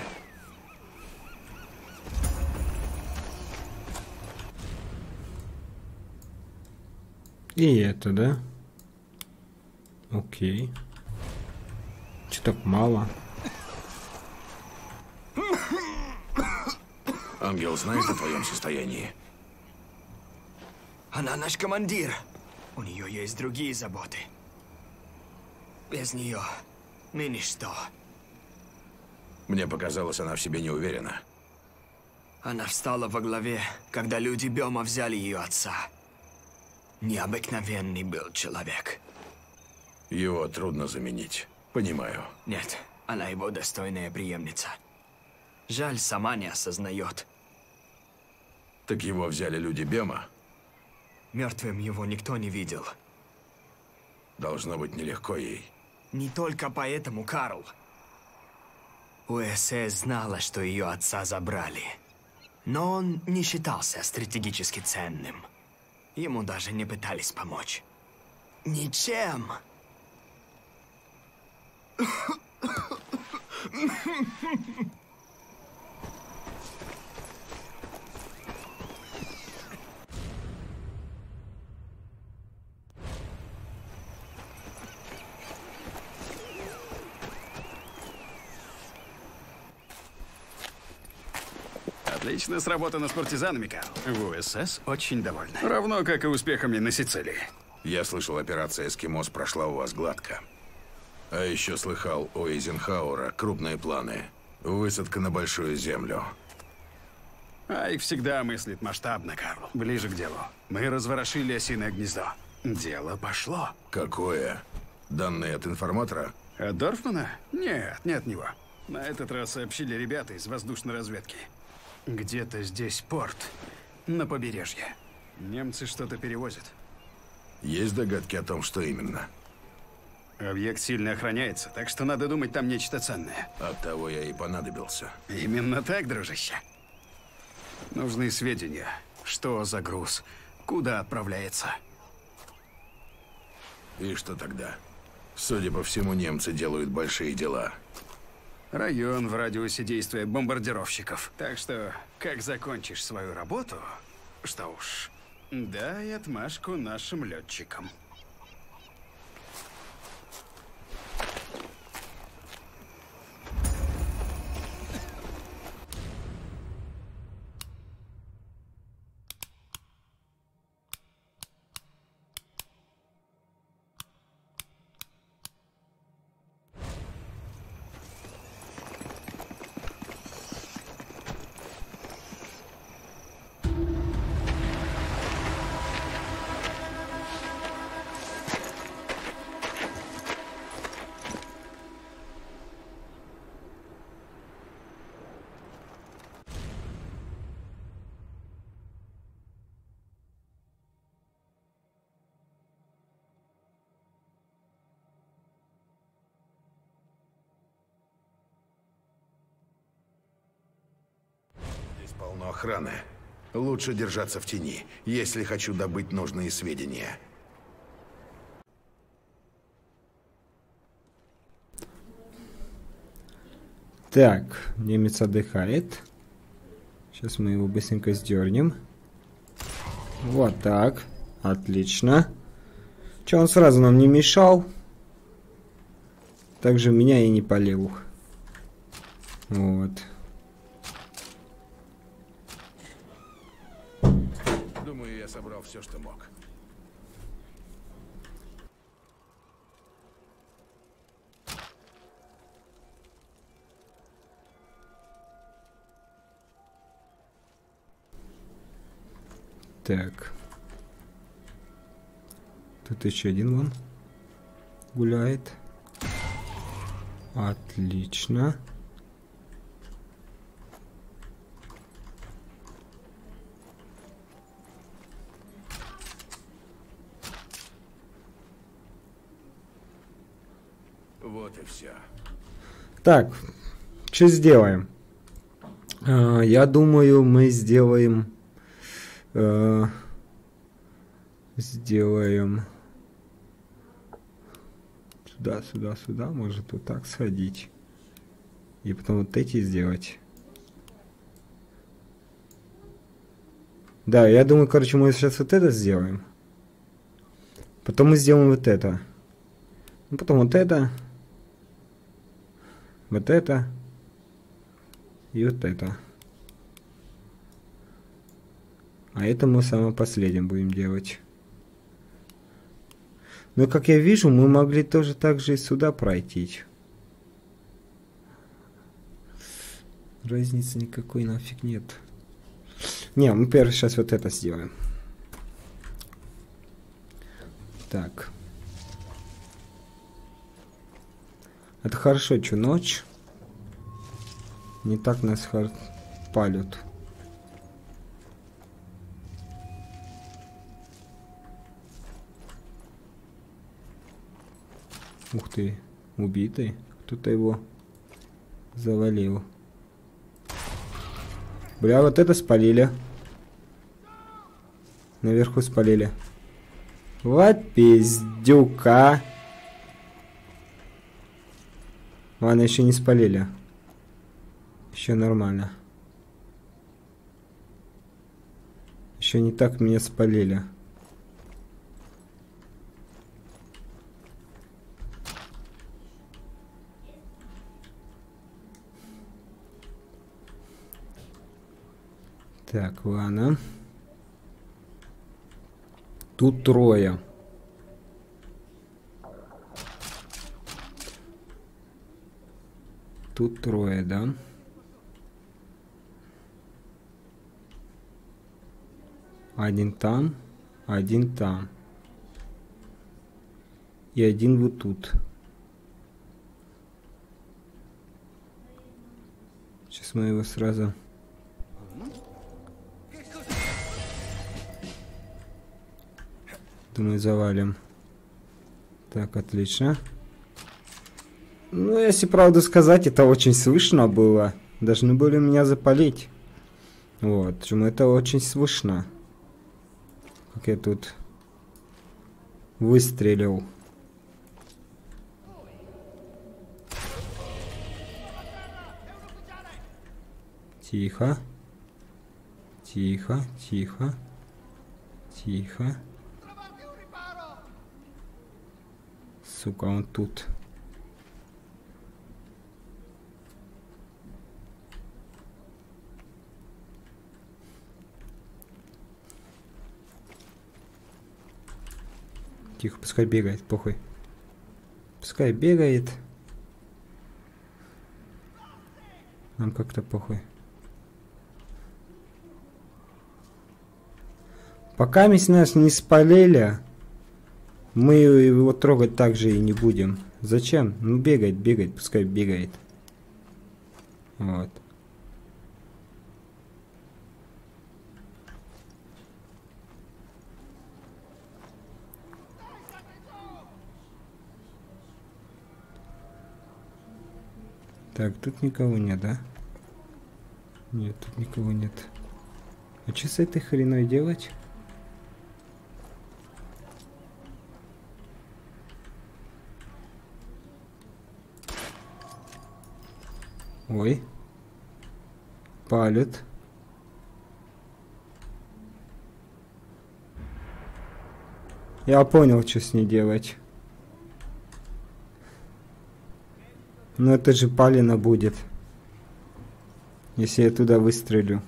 И это, да? Окей. Че так мало? Ангел знает о твоем состоянии? Она наш командир. У нее есть другие заботы. Без нее мы ничто. Мне показалось, она в себе не уверена. Она встала во главе, когда люди Бема взяли ее отца. Необыкновенный был человек. Его трудно заменить. Понимаю. Нет, она его достойная преемница. Жаль, сама не осознает. Так его взяли люди Бема? Мертвым его никто не видел. Должно быть нелегко ей. Не только поэтому, Карл. УСС знала, что ее отца забрали. Но он не считался стратегически ценным. Ему даже не пытались помочь. Ничем. Отлично сработано с партизанами, Карл. ВСС очень довольна. Равно как и успехами на Сицилии. Я слышал, операция «Эскимос» прошла у вас гладко. А еще слыхал у Эйзенхауэра крупные планы. Высадка на большую землю. А их всегда мыслит масштабно, Карл. Ближе к делу. Мы разворошили осиное гнездо. Дело пошло. Какое? Данные от информатора? От Дорфмана? Нет, не от него. На этот раз сообщили ребята из воздушной разведки. Где-то здесь порт, на побережье. Немцы что-то перевозят. Есть догадки о том, что именно? Объект сильно охраняется, так что надо думать, там нечто ценное. Оттого я и понадобился. Именно так, дружище. Нужны сведения. Что за груз? Куда отправляется? И что тогда? Судя по всему, немцы делают большие дела. Район в радиусе действия бомбардировщиков. Так что, как закончишь свою работу, что уж, дай отмашку нашим летчикам. полно охраны. Лучше держаться в тени, если хочу добыть нужные сведения. Так, немец отдыхает. Сейчас мы его быстренько сдернем. Вот так. Отлично. Че, он сразу нам не мешал. Также меня и не полил. Вот. Думаю, я собрал все, что мог. Так. Тут еще один вон гуляет. Отлично. Вот и все. Так, что сделаем? А, я думаю, мы сделаем... Сделаем сюда, сюда, сюда. Может вот так сходить. И потом вот эти сделать. Да, я думаю, короче, мы сейчас вот это сделаем. Потом мы сделаем вот это. Потом вот это. Вот это. И вот это. А это мы самым последним будем делать. Но, как я вижу, мы могли тоже так же и сюда пройти. Разницы никакой нафиг нет. Не, мы первый сейчас вот это сделаем. Так. Это хорошо, что ночь. Не так нас палят. Ух ты, убитый. Кто-то его завалил. Бля, вот это спалили. Наверху спалили. Вот пиздюка. Ладно, еще не спалили. Еще нормально. Еще не так меня спалили. Так, ладно. Тут трое. Тут трое, да? Один там, один там. И один вот тут. Сейчас мы его сразу... мы завалим. Так, отлично. Ну, если правду сказать, это очень слышно было. Должны были меня запалить. Вот, это очень слышно. Как я тут выстрелил. Тихо. Тихо, тихо. Тихо. Сука, он тут. Тихо, пускай бегает, похуй. Пускай бегает. Нам как-то похуй. Пока мисс нас не спалили... Мы его трогать также и не будем. Зачем? Ну бегает, бегает, пускай бегает. Вот. Так, тут никого нет, да? Нет, тут никого нет. А что с этой хреной делать? Ой. Палят. Я понял, что с ней делать. Но это же палина будет. Если я туда выстрелю.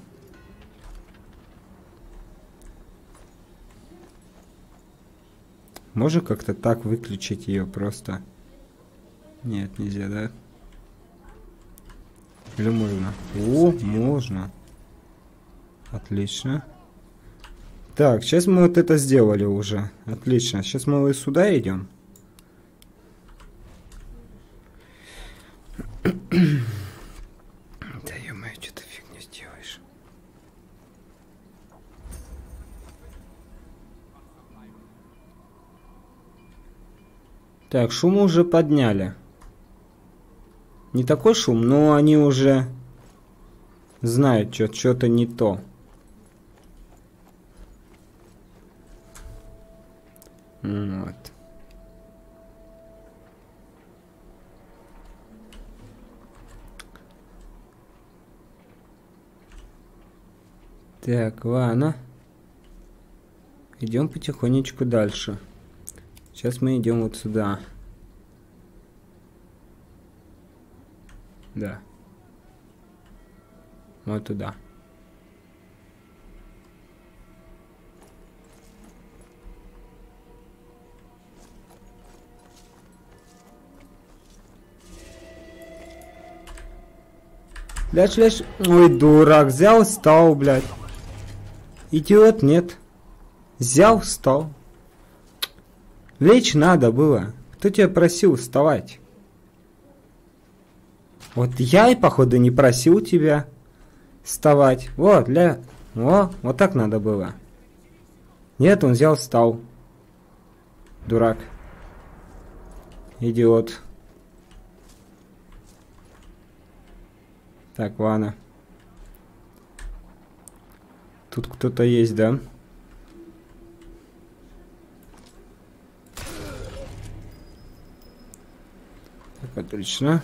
Можно как-то так выключить ее просто? Нет, нельзя, да? Или можно? О, можно. Отлично. Так, сейчас мы вот это сделали уже. Отлично. Сейчас мы сюда идем. Да ё-моё, что ты фигню сделаешь? Так, шум уже подняли. Не такой шум, но они уже знают, что что-то не то. Вот. Так, ладно. Идем потихонечку дальше. Сейчас мы идем вот сюда. Да. Вот туда. Ляш, ляш. Ой, дурак. Взял, встал, блядь. Идиот, нет. Взял, встал. Лечь надо было. Кто тебя просил вставать? Вот я и, походу, не просил тебя вставать. Вот, для... О, вот так надо было. Нет, он взял, встал. Дурак. Идиот. Так, ладно. Тут кто-то есть, да? Так, отлично.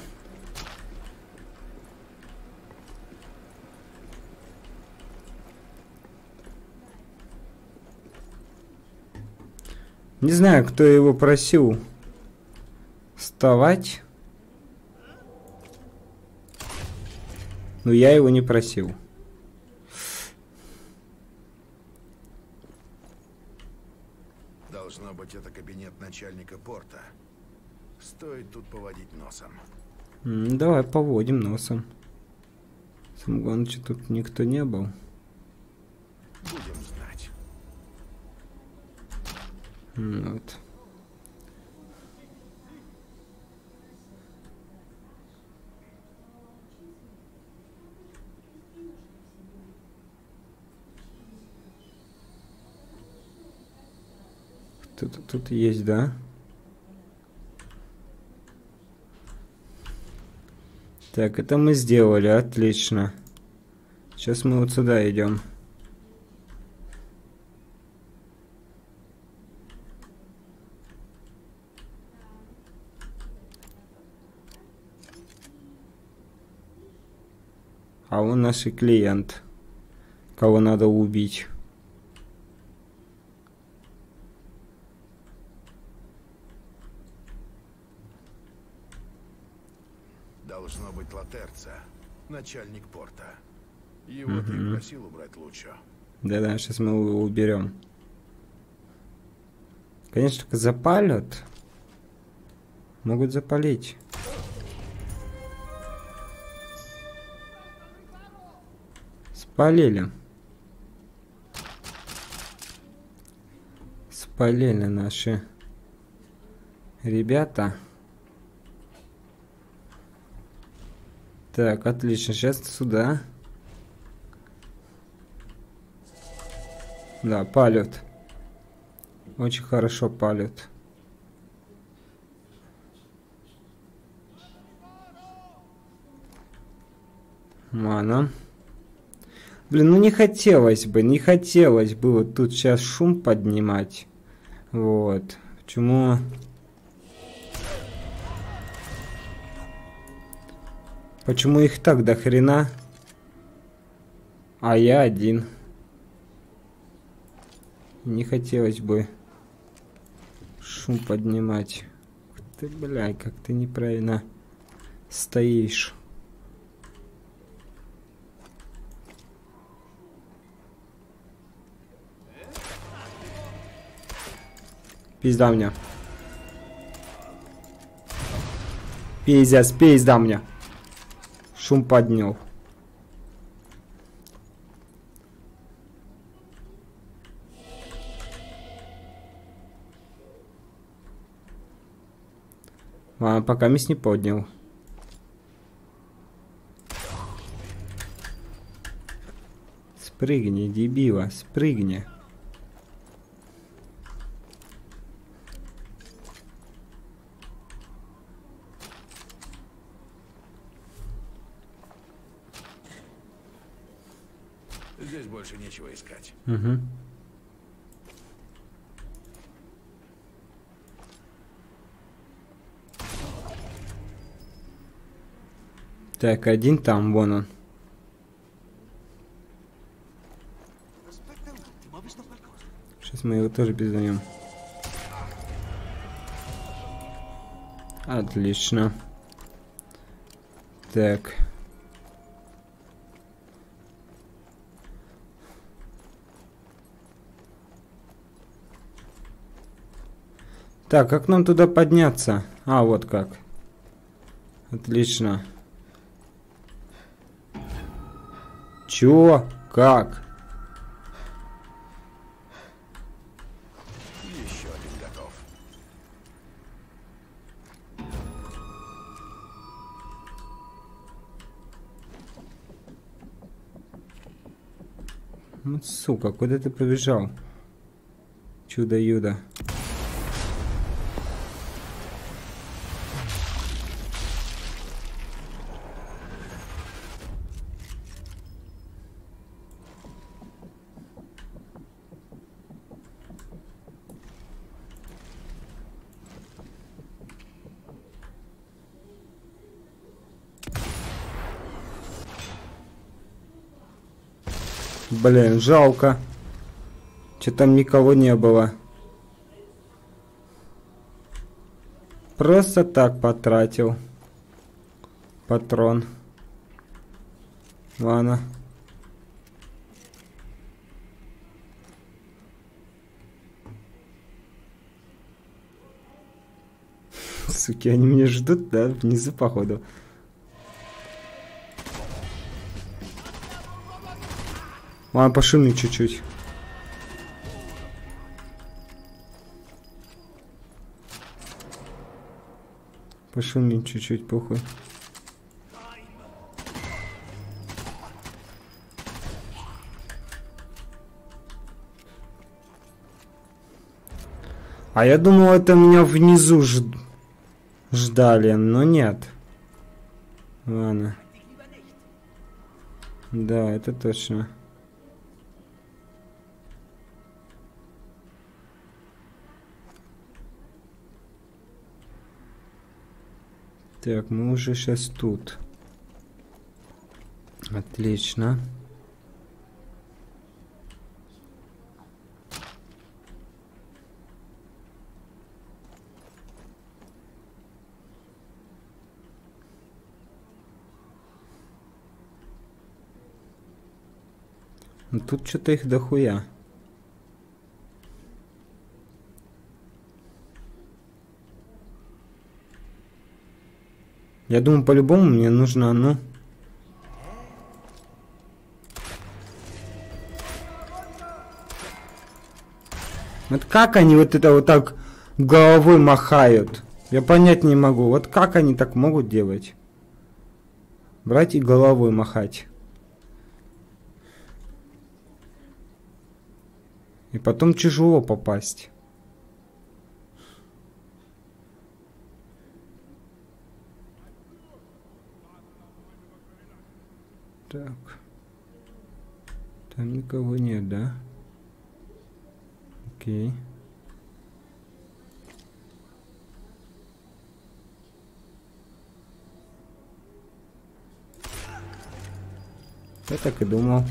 Не знаю, кто его просил вставать. Но я его не просил. Должно быть, это кабинет начальника порта. Стоит тут поводить носом. М, давай поводим носом. Сам главное, что тут никто не был. Будем знать. Вот. Тут, тут есть, да? Так, это мы сделали, отлично. Сейчас мы вот сюда идем. А он наш клиент, кого надо убить. Должно быть Латерца, начальник порта. Его ты просил убрать лучше. Да-да, сейчас мы его уберем. Конечно, только запалят. Могут запалить. Спалили. Спалили наши ребята. Так, отлично, сейчас сюда. Да, палят. Очень хорошо палят. Мана. Блин, ну не хотелось бы, не хотелось бы вот тут сейчас шум поднимать. Вот. Почему... Почему их так до хрена? А я один. Не хотелось бы шум поднимать. Ух ты, бля, как ты неправильно стоишь. Пизда мне. Пиздец, пизда мне. Шум поднял. А, пока мисс не поднял. Спрыгни, дебила, спрыгни. Здесь больше нечего искать. Угу. Так, один там, вон он. Сейчас мы его тоже пизданем. Отлично. Так. Так, как нам туда подняться? А, вот как. Отлично. Чё? Как? Еще один готов. Ну, сука, куда ты побежал? Чудо-юдо. Блин, жалко. Че там никого не было. Просто так потратил патрон. Ладно. Суки, они меня ждут, да? Внизу, походу. Ладно, пошумим чуть-чуть. Пошумим чуть-чуть, похуй. А я думал, это меня внизу ж... ждали, но нет. Ладно. Да, это точно. Так, мы уже сейчас тут. Отлично. Ну, тут что-то их дохуя. Я думаю, по-любому мне нужно, ну... Вот как они вот это вот так головой махают? Я понять не могу. Вот как они так могут делать? Брать и головой махать. И потом тяжело попасть. Так. Там никого нет, да? Окей. Я так и думал.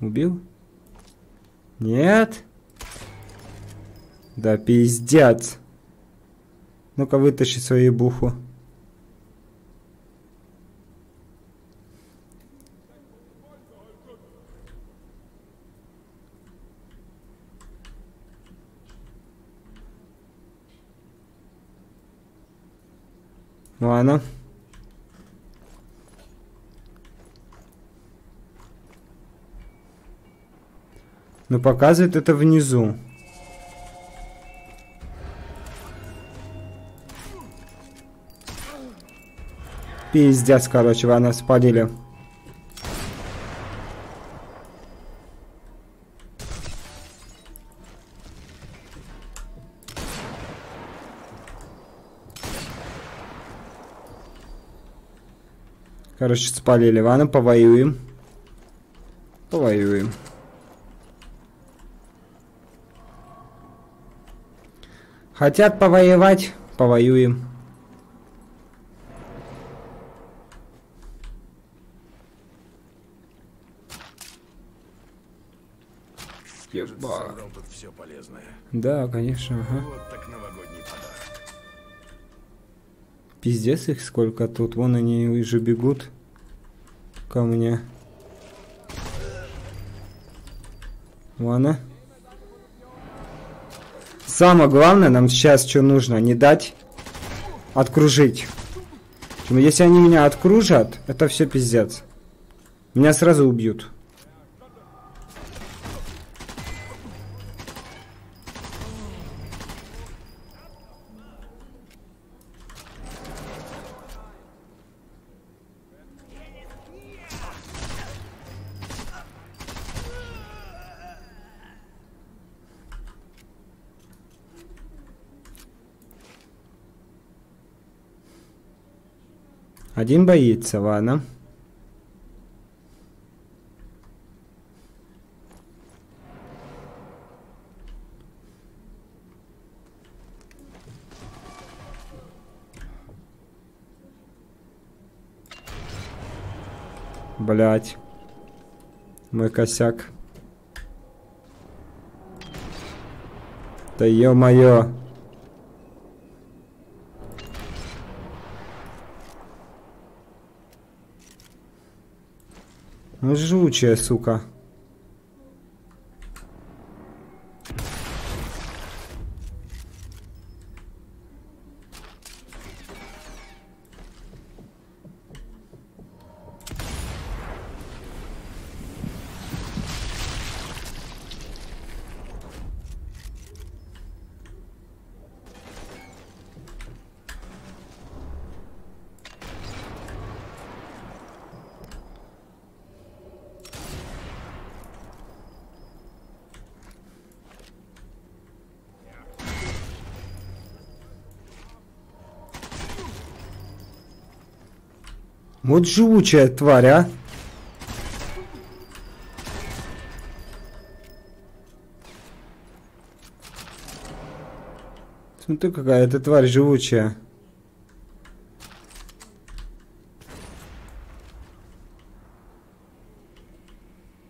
Убил? Нет? Да пиздец. Ну-ка вытащи свою буху. Ладно. Но показывает это внизу. Пиздец, короче, вы нас спалили. Короче, спалили. Ладно, повоюем. Повоюем. Хотят повоевать? Повоюем. Ебать. Да, конечно. Ага. Вот так новогодний подарок. Пиздец их сколько тут. Вон они уже бегут ко мне. Ладно. Самое главное, нам сейчас что нужно, не дать откружить. Но если они меня откружат, это все пиздец. Меня сразу убьют. Один боится, ладно. Блять. Мой косяк. Да ё-моё. Ну, жучая, сука. Вот живучая тварь, а? Смотри, какая эта тварь живучая.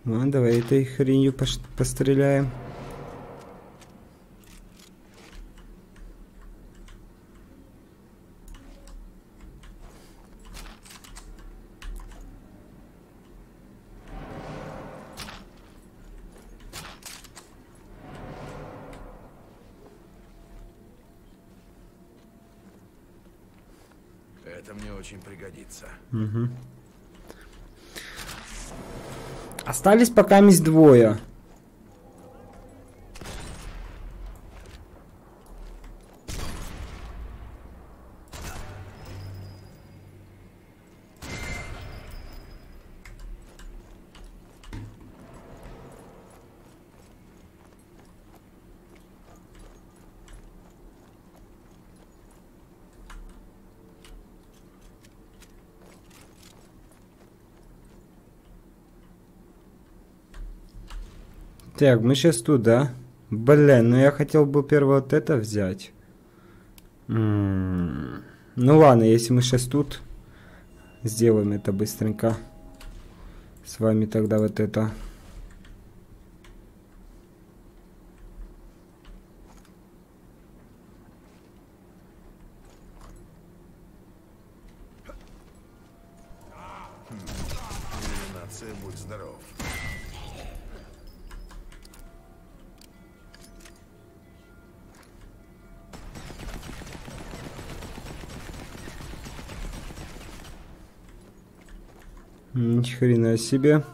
Ладно, давай этой хренью постреляем. Это мне очень пригодится. Угу. Остались пока мисс двое. Так, мы сейчас туда. Блин, ну я хотел бы первое вот это взять. М-м-м. Ну ладно, если мы сейчас тут сделаем это быстренько. С вами тогда вот это. Ни хрена себе.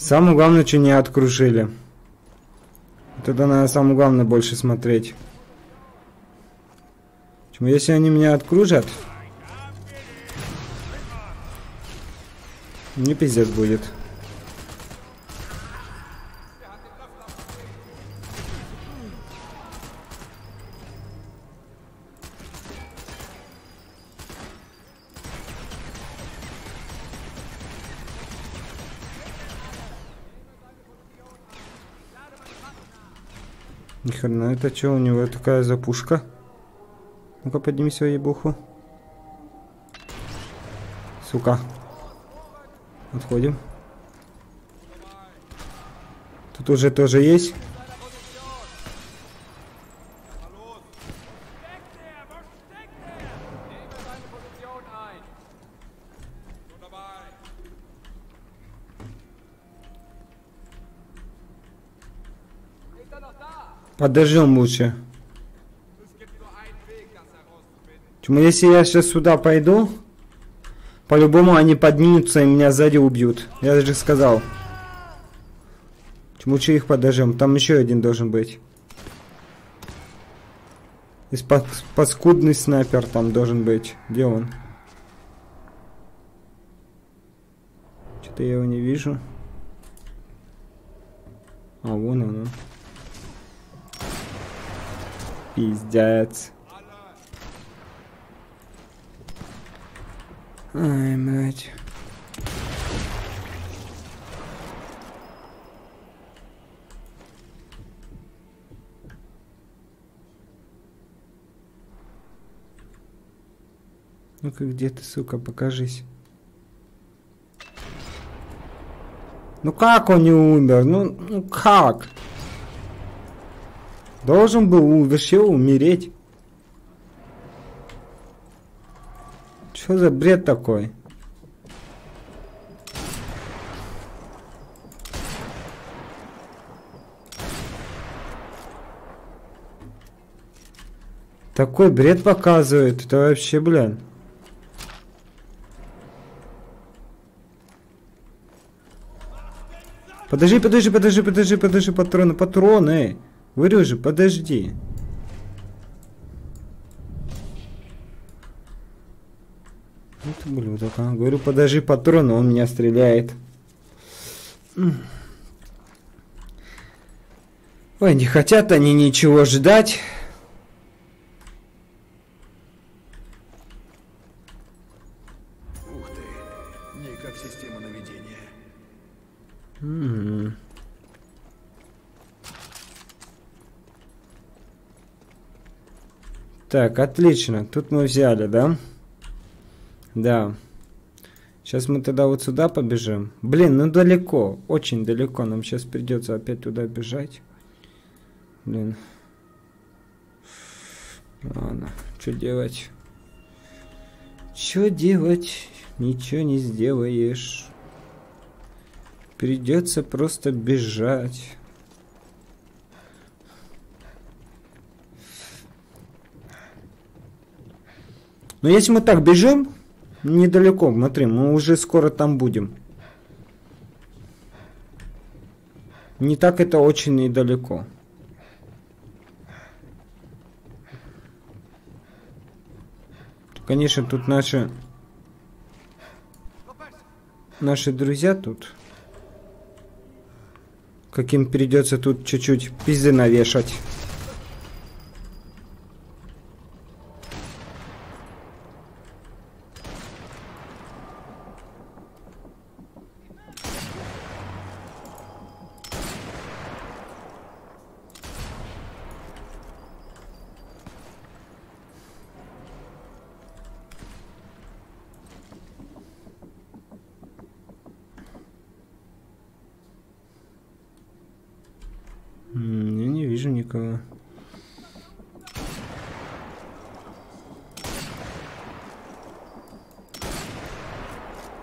Самое главное, что не откружили. Тогда надо самое главное больше смотреть. Почему? Если они меня откружат, мне пиздец будет. Ни хрена, это что у него такая запушка? Ну-ка, подними свою ебуху. Сука. Отходим. Тут уже тоже есть. Подождем лучше. Почему, если я сейчас сюда пойду, по-любому они поднимутся и меня сзади убьют. Я же сказал. Почему лучше их подождем? Там еще один должен быть. И паскудный снайпер там должен быть. Где он? Что-то я его не вижу. А, вон он. Пиздец. Ай, мать. Ну-ка, где ты, сука, покажись. Ну как он не умер? Ну, ну как? Должен был вообще умереть. Что за бред такой? Такой бред показывает. Это вообще, блин. Подожди, подожди, подожди, подожди, подожди, патроны, патроны. Говорю же, подожди. Вот ублюдок, а. Говорю, подожди патрон, он меня стреляет. Ой, не хотят они ничего ждать. Ух ты, не как система наведения. М-м-м. Так, отлично. Тут мы взяли, да? Да. Сейчас мы тогда вот сюда побежим. Блин, ну далеко. Очень далеко. Нам сейчас придется опять туда бежать. Блин. Ладно. Что делать? Что делать? Ничего не сделаешь. Придется просто бежать. Но если мы так бежим, недалеко, смотри, мы уже скоро там будем. Не так это очень и далеко. Конечно, тут наши... Наши друзья тут. Каким придется тут чуть-чуть пизды навешать.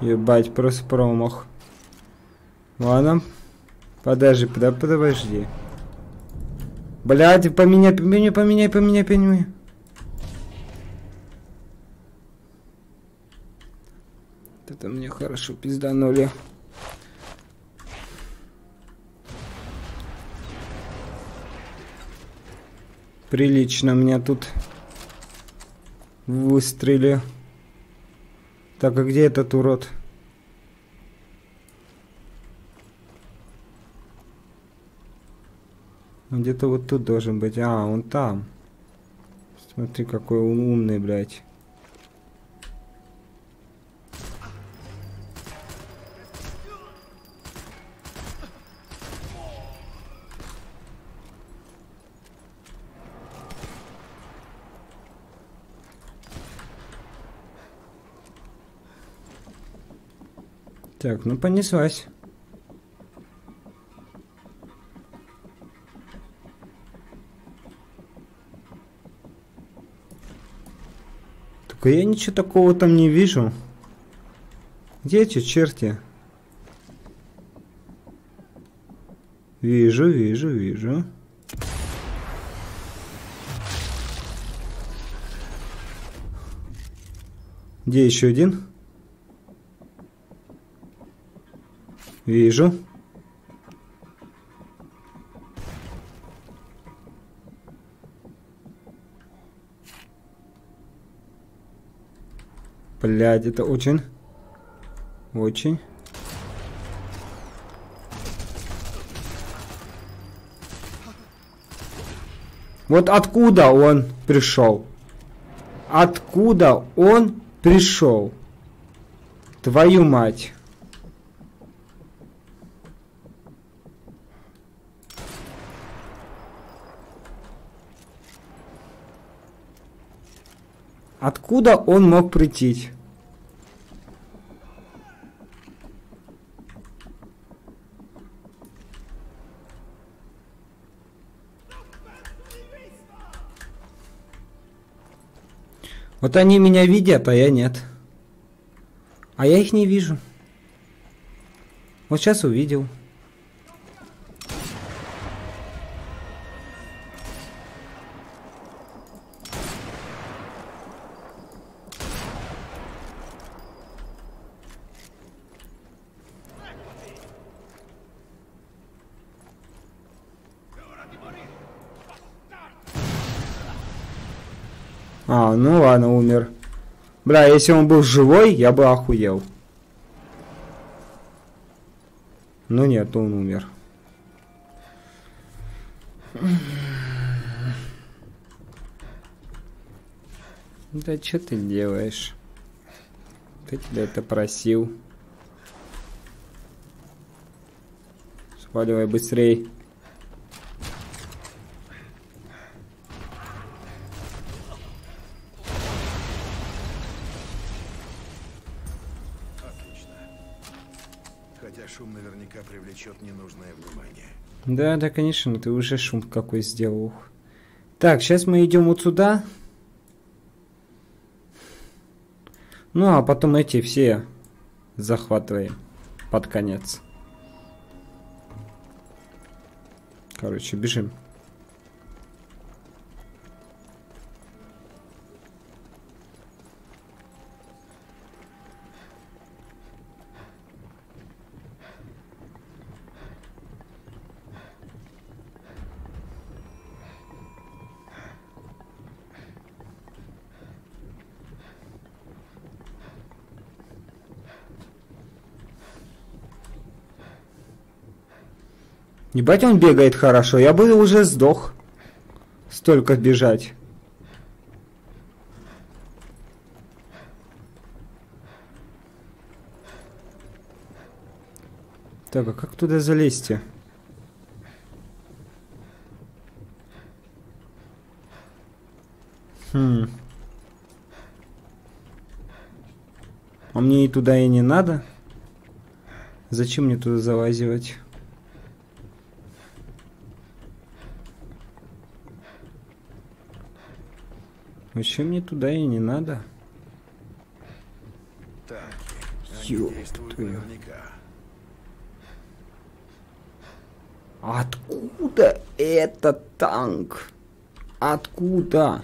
Ебать, просто промах. Ладно. Подожди, под, подожди. Блядь, поменяй, поменяй, поменяй, поменяй, поменяй. Это мне хорошо пизданули. Прилично меня тут выстрелили. Так, а где этот урод? Где-то вот тут должен быть. А, он там. Смотри, какой он умный, блядь. Так, ну понеслась. Только я ничего такого там не вижу. Где эти черти? Вижу, вижу, вижу. Где еще один? Вижу. Блядь, это очень. Очень. Вот откуда он пришел? Откуда он пришел? Твою мать. Откуда он мог прийти? Вот они меня видят, а я нет. А я их не вижу. Вот сейчас увидел. А, ну ладно, умер. Бля, если он был живой, я бы охуел. Ну нет, он умер. Да что ты делаешь? Ты тебя это просил. Сваливай быстрей. Да, да, конечно, ты уже шум какой сделал. Так, сейчас мы идем вот сюда. Ну, а потом эти все захватываем под конец. Короче, бежим. Ебать, он бегает хорошо. Я бы уже сдох. Столько бежать. Так, а как туда залезть-то? Хм. А мне и туда и не надо. Зачем мне туда залазивать? Вообще мне туда и не надо. Ёп твою. Откуда этот танк? Откуда?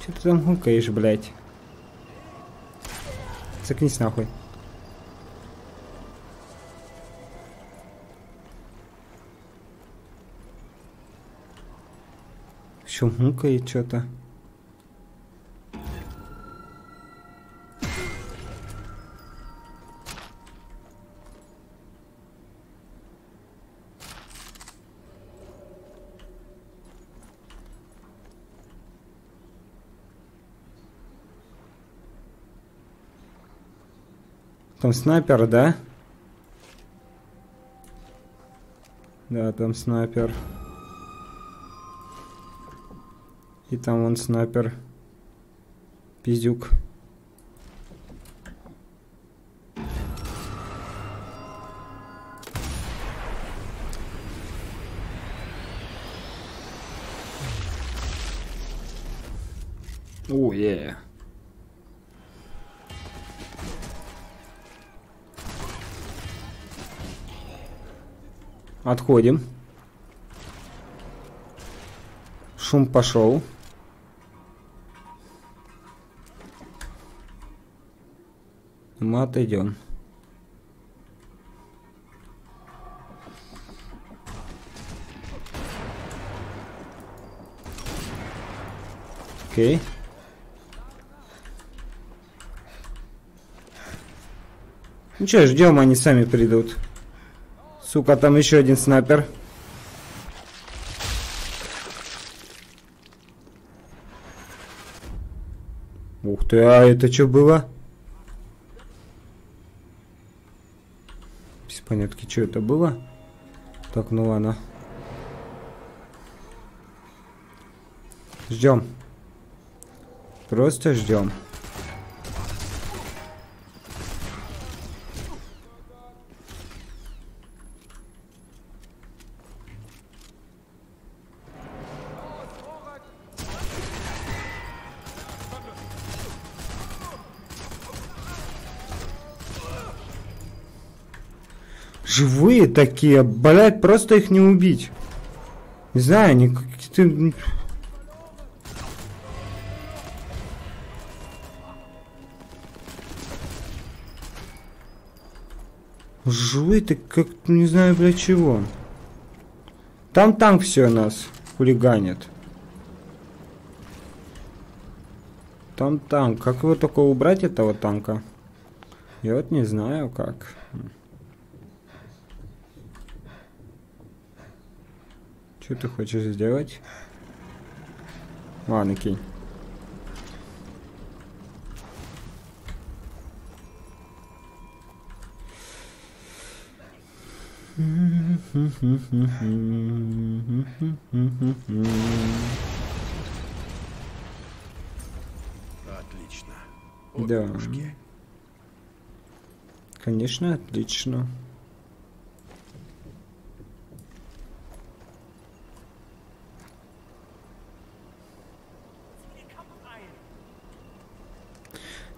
Че ты там гулькаешь, блядь? Закнись нахуй. Еще гулькает что-то. Там снайпер, да? Да, там снайпер. И там он снайпер. Пиздюк. О, е. Отходим. Шум пошел. Мы отойдем. Окей. Ну что, ждем, они сами придут. Сука, там еще один снайпер. Ух ты, а это что было? Без понятки, что это было. Так, ну ладно. Ждем. Просто ждем. Живые такие, блять, просто их не убить. Не знаю, они какие-то... Живые-то как-то, не знаю, для чего. Там танк все нас хулиганит. Там танк. Как его только убрать, этого танка? Я вот не знаю, как... Что ты хочешь сделать? Ладно, кинь. Отлично. От да. Пушки. Конечно, отлично.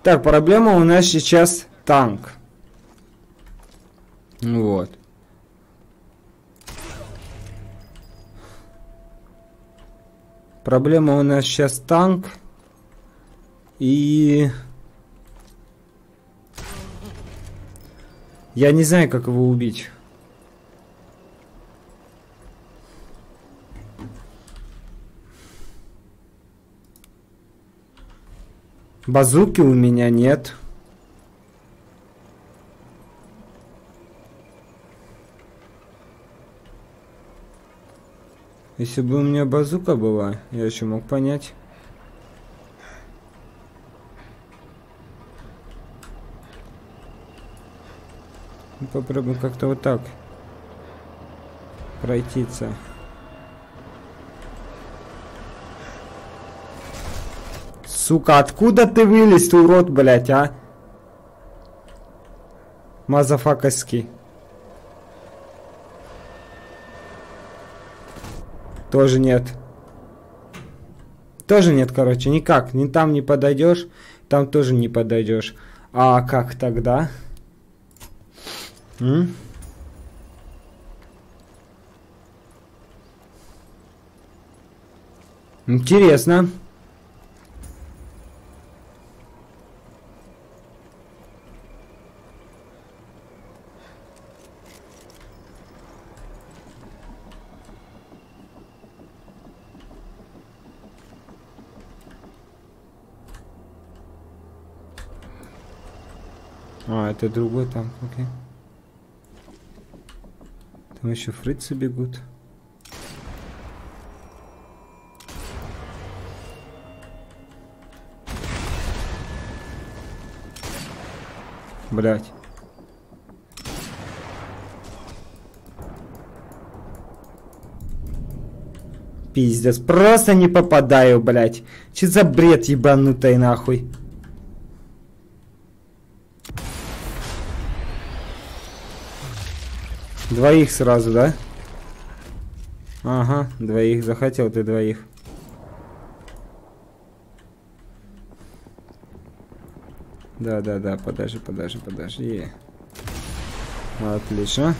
Так, проблема у нас сейчас танк. Вот. Проблема у нас сейчас танк. И... Я не знаю, как его убить. Базуки у меня нет. Если бы у меня базука была, я еще мог понять. Попробуем как-то вот так пройтиться. Сука, откуда ты вылез, ты урод, блядь, а? Мазафакаски. Тоже нет. Тоже нет, короче, никак. Ни там не подойдешь, там тоже не подойдешь. А как тогда? М? Интересно. А, это другой там, окей. Там еще фрицы бегут. Блять. Пиздец, просто не попадаю, блять. Че за бред ебанутый нахуй. Двоих сразу, да? Ага, двоих. Захотел ты двоих. Да-да-да, подожди, подожди, подожди. Отлично.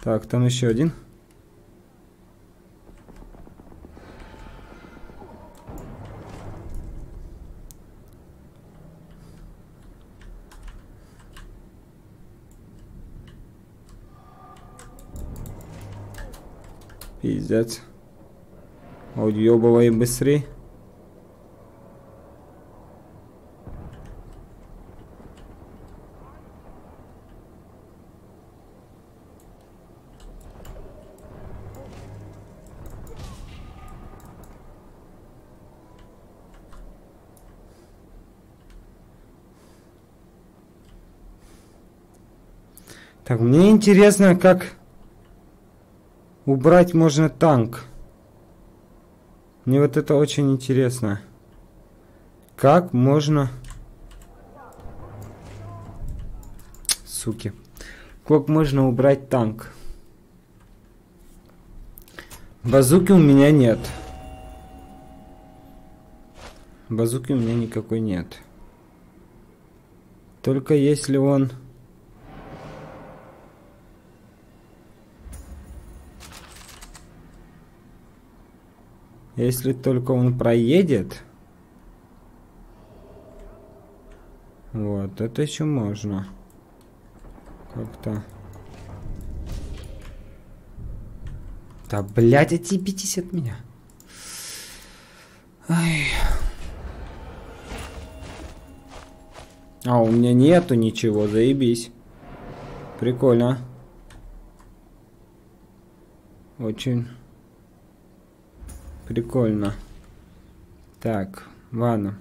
Так, там еще один. Пиздец. Уёбывай быстрей. Так, мне интересно, как... Убрать можно танк. Мне вот это очень интересно. Как можно... Суки. Как можно убрать танк? Базуки у меня нет. Базуки у меня никакой нет. Только если он... Если только он проедет. Вот, это еще можно. Как-то. Да, блядь, отъебитесь от меня. Ай. А, у меня нету ничего, заебись. Прикольно. Очень... Прикольно. Так, ладно.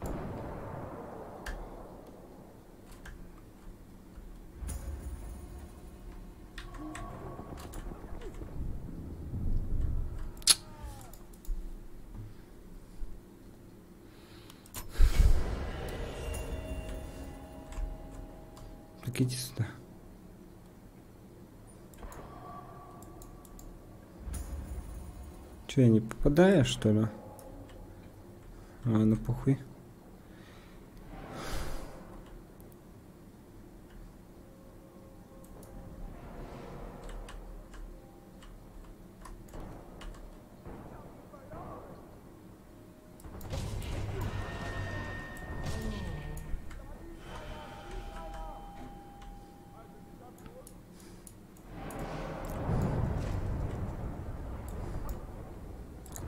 Так, иди сюда. Че, я не попадаю, что ли? А, ну похуй.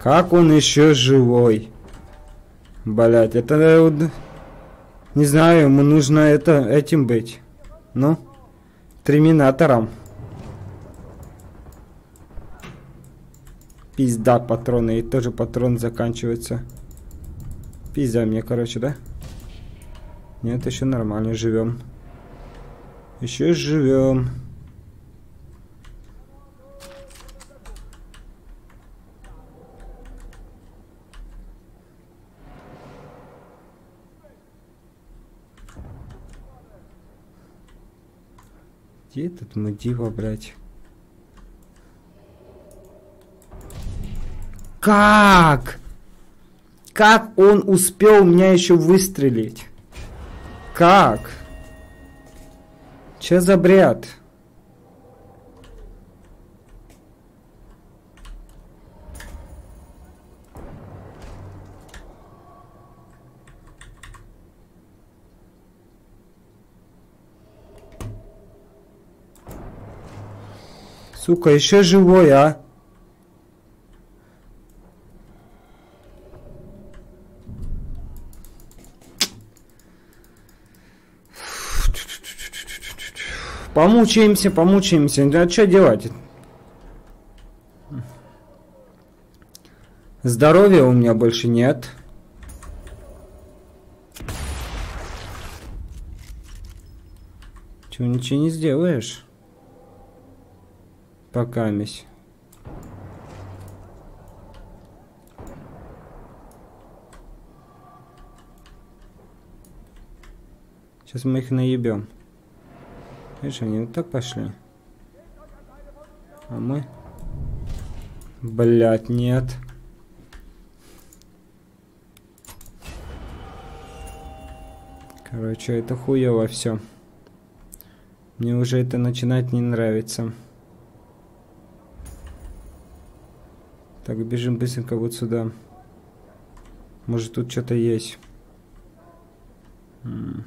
Как он еще живой? Блять, это... Не знаю, ему нужно это, этим быть. Ну, терминатором. Пизда, патроны. И тоже патрон заканчивается. Пизда мне, короче, да? Нет, еще нормально живем. Еще живем. Где этот мудила, блядь? Как? Как он успел меня еще выстрелить? Как? Че за бред? Сука, еще живой, а? Помучаемся, помучаемся. А что делать? Здоровья у меня больше нет. Чего, ничего не сделаешь? Покамись. Сейчас мы их наебем. Видишь, они вот так пошли. А мы... Блядь, нет. Короче, это хуево все. Мне уже это начинать не нравится. Так, бежим быстренько вот сюда. Может, тут что-то есть. М-м.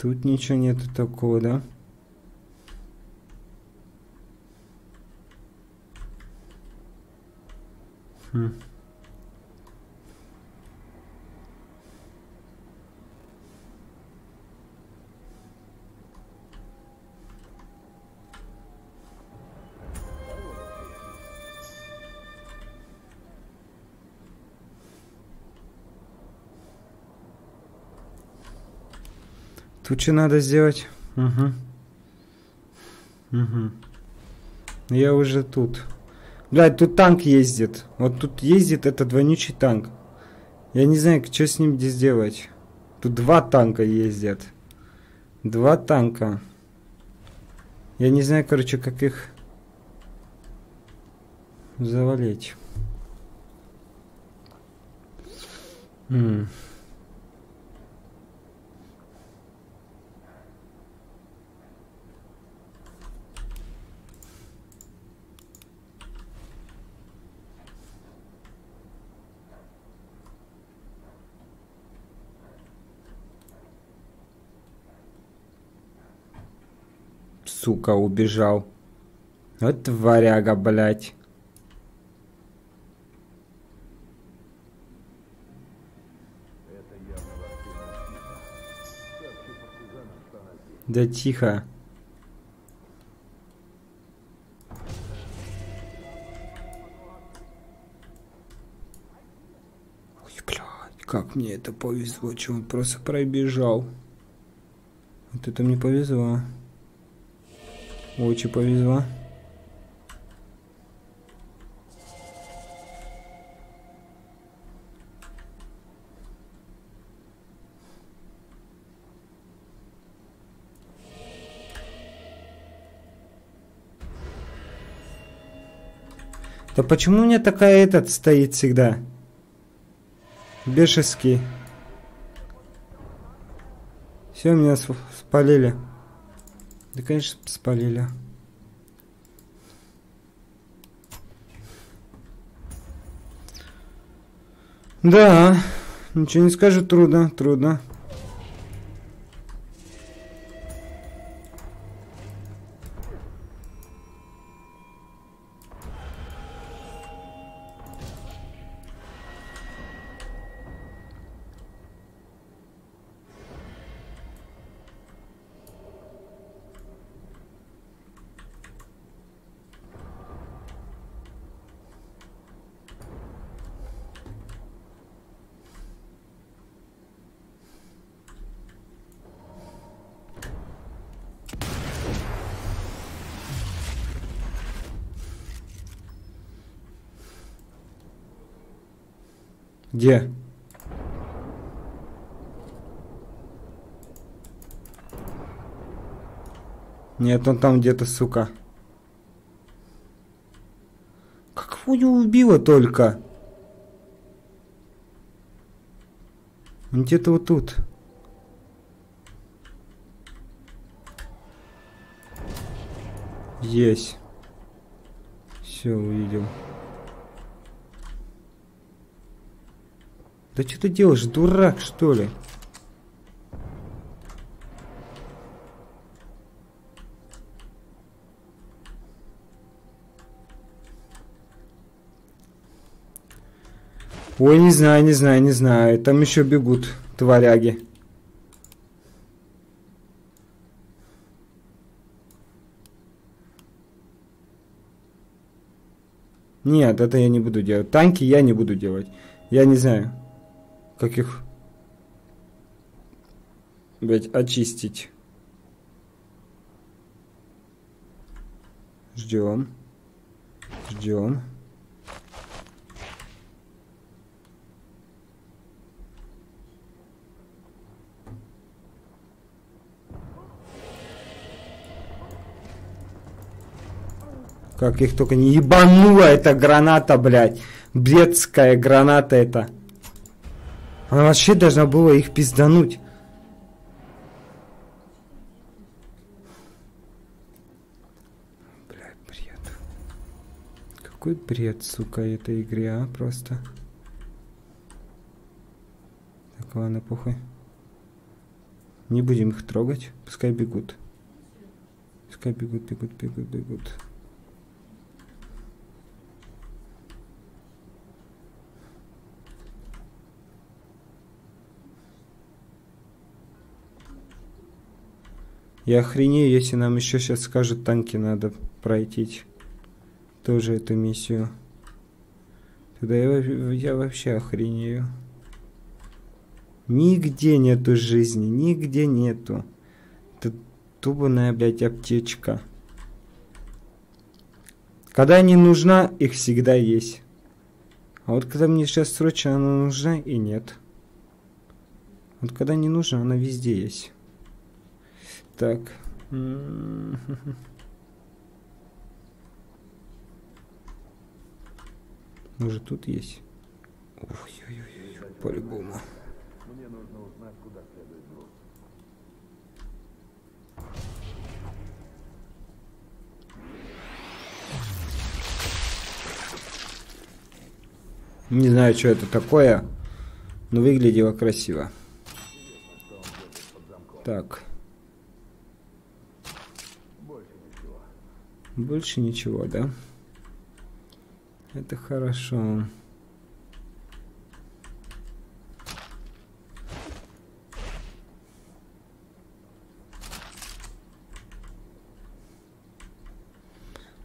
Тут ничего нету такого, да? Хм. Тут что надо сделать? Угу. Угу. Я уже тут. Блядь, тут танк ездит. Вот тут ездит этот вонючий танк. Я не знаю, что с ним здесь делать. Тут два танка ездят. Два танка. Я не знаю, короче, как их завалить. М-м. Сука, убежал. Вот варяга, блядь. Да тихо. Ой, блядь, как мне это повезло, что он просто пробежал. Вот это мне повезло. Очень повезло. Да почему у меня такая этот стоит всегда? Бешеский. Все, меня спалили. Да, конечно, спалили. Да, ничего не скажу, трудно, трудно. Где? Нет, он там где-то, сука. Как его убило только? Он где-то вот тут. Есть. Все, увидел. Да что ты делаешь, дурак, что ли? Ой, не знаю, не знаю, не знаю. Там еще бегут тваряги. Нет, это я не буду делать. Танки я не буду делать. Я не знаю. Как их, блять, очистить? Ждем, ждем. Как их только не ебанула эта граната, блять, бедская граната эта. Она вообще должна была их пиздануть. Блядь, бред. Какой бред, сука, этой игре, а, просто. Так, ладно, похуй. Не будем их трогать, пускай бегут. Пускай бегут, бегут, бегут, бегут. Я охренею, если нам еще сейчас скажут, танки надо пройти тоже эту миссию. Тогда я, я вообще охренею. Нигде нету жизни, нигде нету. Это тубаная, блядь, аптечка. Когда не нужна, их всегда есть. А вот когда мне сейчас срочно она нужна, и нет. Вот когда не нужна, она везде есть. Так. Может, тут есть? Ой-ой-ой, по-любому. Мне нужно узнать, куда следует груз. Не знаю, что это такое, но выглядело красиво. Так. Больше ничего, да? Это хорошо.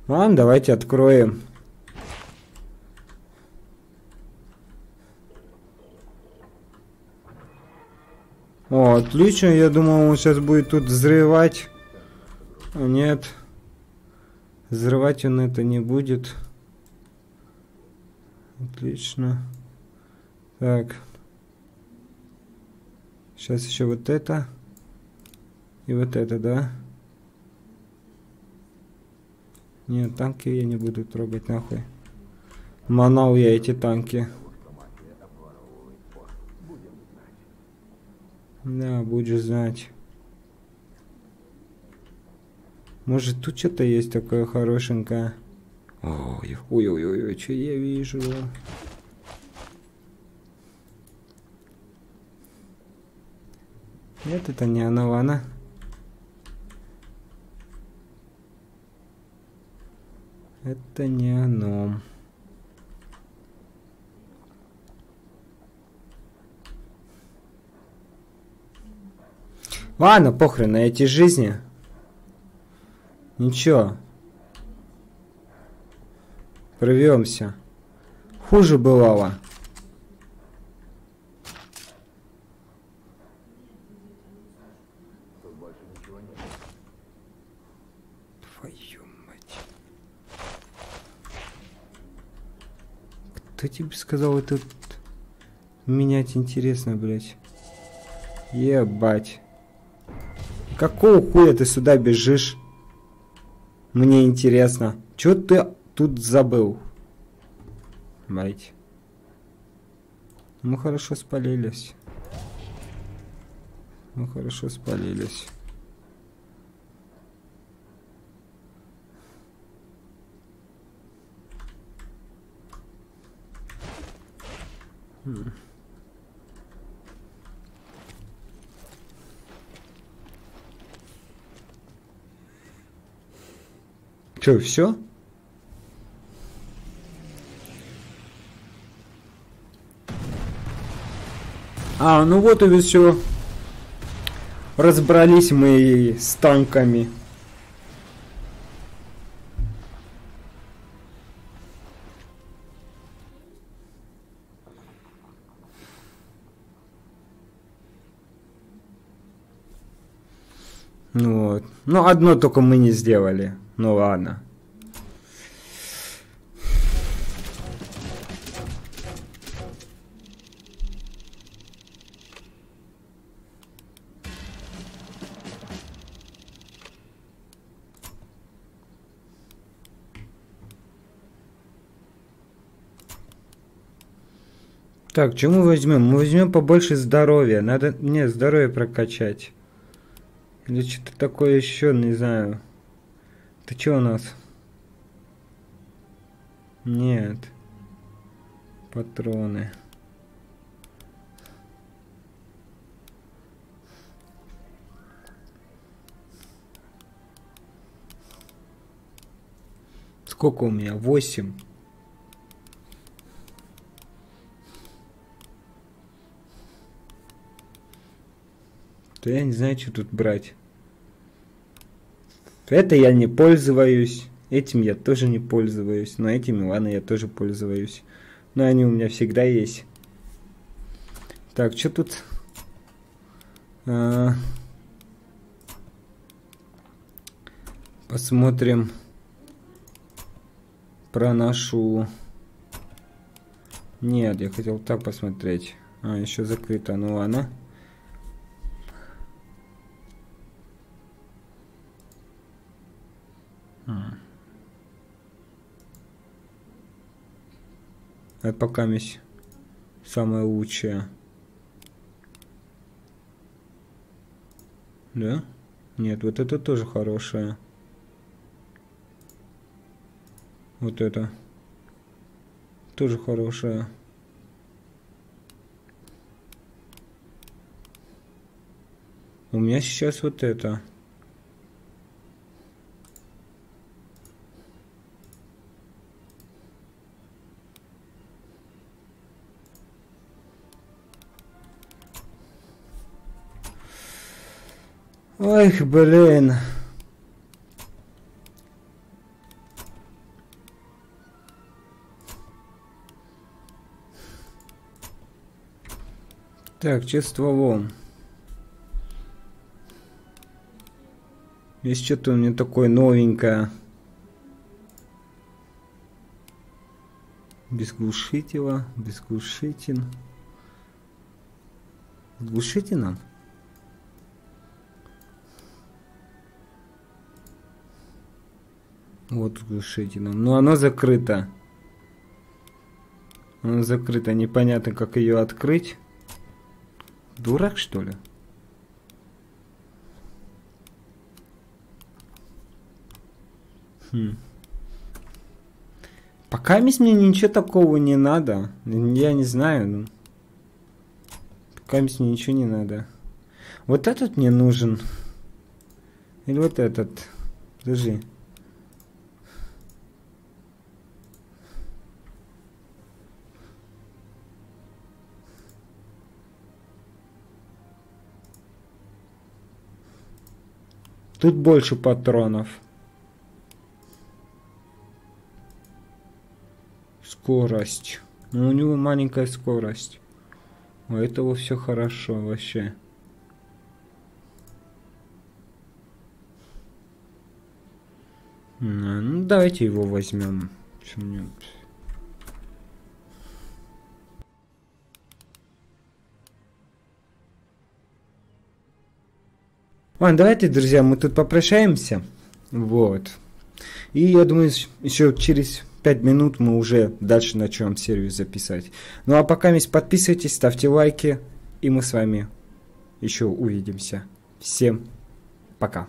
Ладно, давайте откроем. О, отлично, я думал, он сейчас будет тут взрывать. А нет. Взрывать он это не будет. Отлично. Так. Сейчас еще вот это. И вот это, да? Нет, танки я не буду трогать, нахуй. Манал я эти танки. Да, будешь знать. Может, тут что-то есть такое хорошенькое? Ой, ой, ой, ой, ой, что я вижу? Нет, это не она, ладно. Это не оно. Ладно, похрен на эти жизни. Ничего. Прорвемся. Хуже бывало. Твою мать. Кто тебе сказал это менять интересно, блядь? Ебать. Какого хуя ты сюда бежишь? Мне интересно. Чё ты тут забыл? Мать. Мы хорошо спалились. Мы хорошо спалились. Хм. Что, все? А, ну вот и все. Разбрались мы с танками. Ну вот. Ну, одно только мы не сделали. Ну ладно. Так, что мы возьмем? Мы возьмем побольше здоровья. Надо мне здоровье прокачать. Или что-то такое еще, не знаю. Ты чё у нас? Нет. Патроны. Сколько у меня? восемь. То я не знаю, что тут брать. Это я не пользуюсь, этим я тоже не пользуюсь, но этими, ладно, я тоже пользуюсь. Но они у меня всегда есть. Так, что тут? А, посмотрим про нашу... Нет, я хотел так посмотреть. А, еще закрыто, ну ладно. А пока месть самое лучшее. Да? Нет, вот это тоже хорошее. Вот это. Тоже хорошее. У меня сейчас вот это. Эх, блин. Так, чествовом. Есть что-то у меня такое новенькое. Без глушителя, без глушитель. С глушителем? Вот с глушителем. Но оно закрыто. Она закрыта, непонятно, как ее открыть. Дурак, что ли? Хм. Пока мне ничего такого не надо. Я не знаю. Пока мне ничего не надо. Вот этот мне нужен. Или вот этот. Подожди. Тут больше патронов. Скорость. Ну, у него маленькая скорость. У этого все хорошо вообще. Ну, давайте его возьмем. Почему нет? Ладно, давайте, друзья, мы тут попрощаемся. Вот. И я думаю, еще через пять минут мы уже дальше начнем серию записать. Ну а пока подписывайтесь, ставьте лайки, и мы с вами еще увидимся. Всем пока.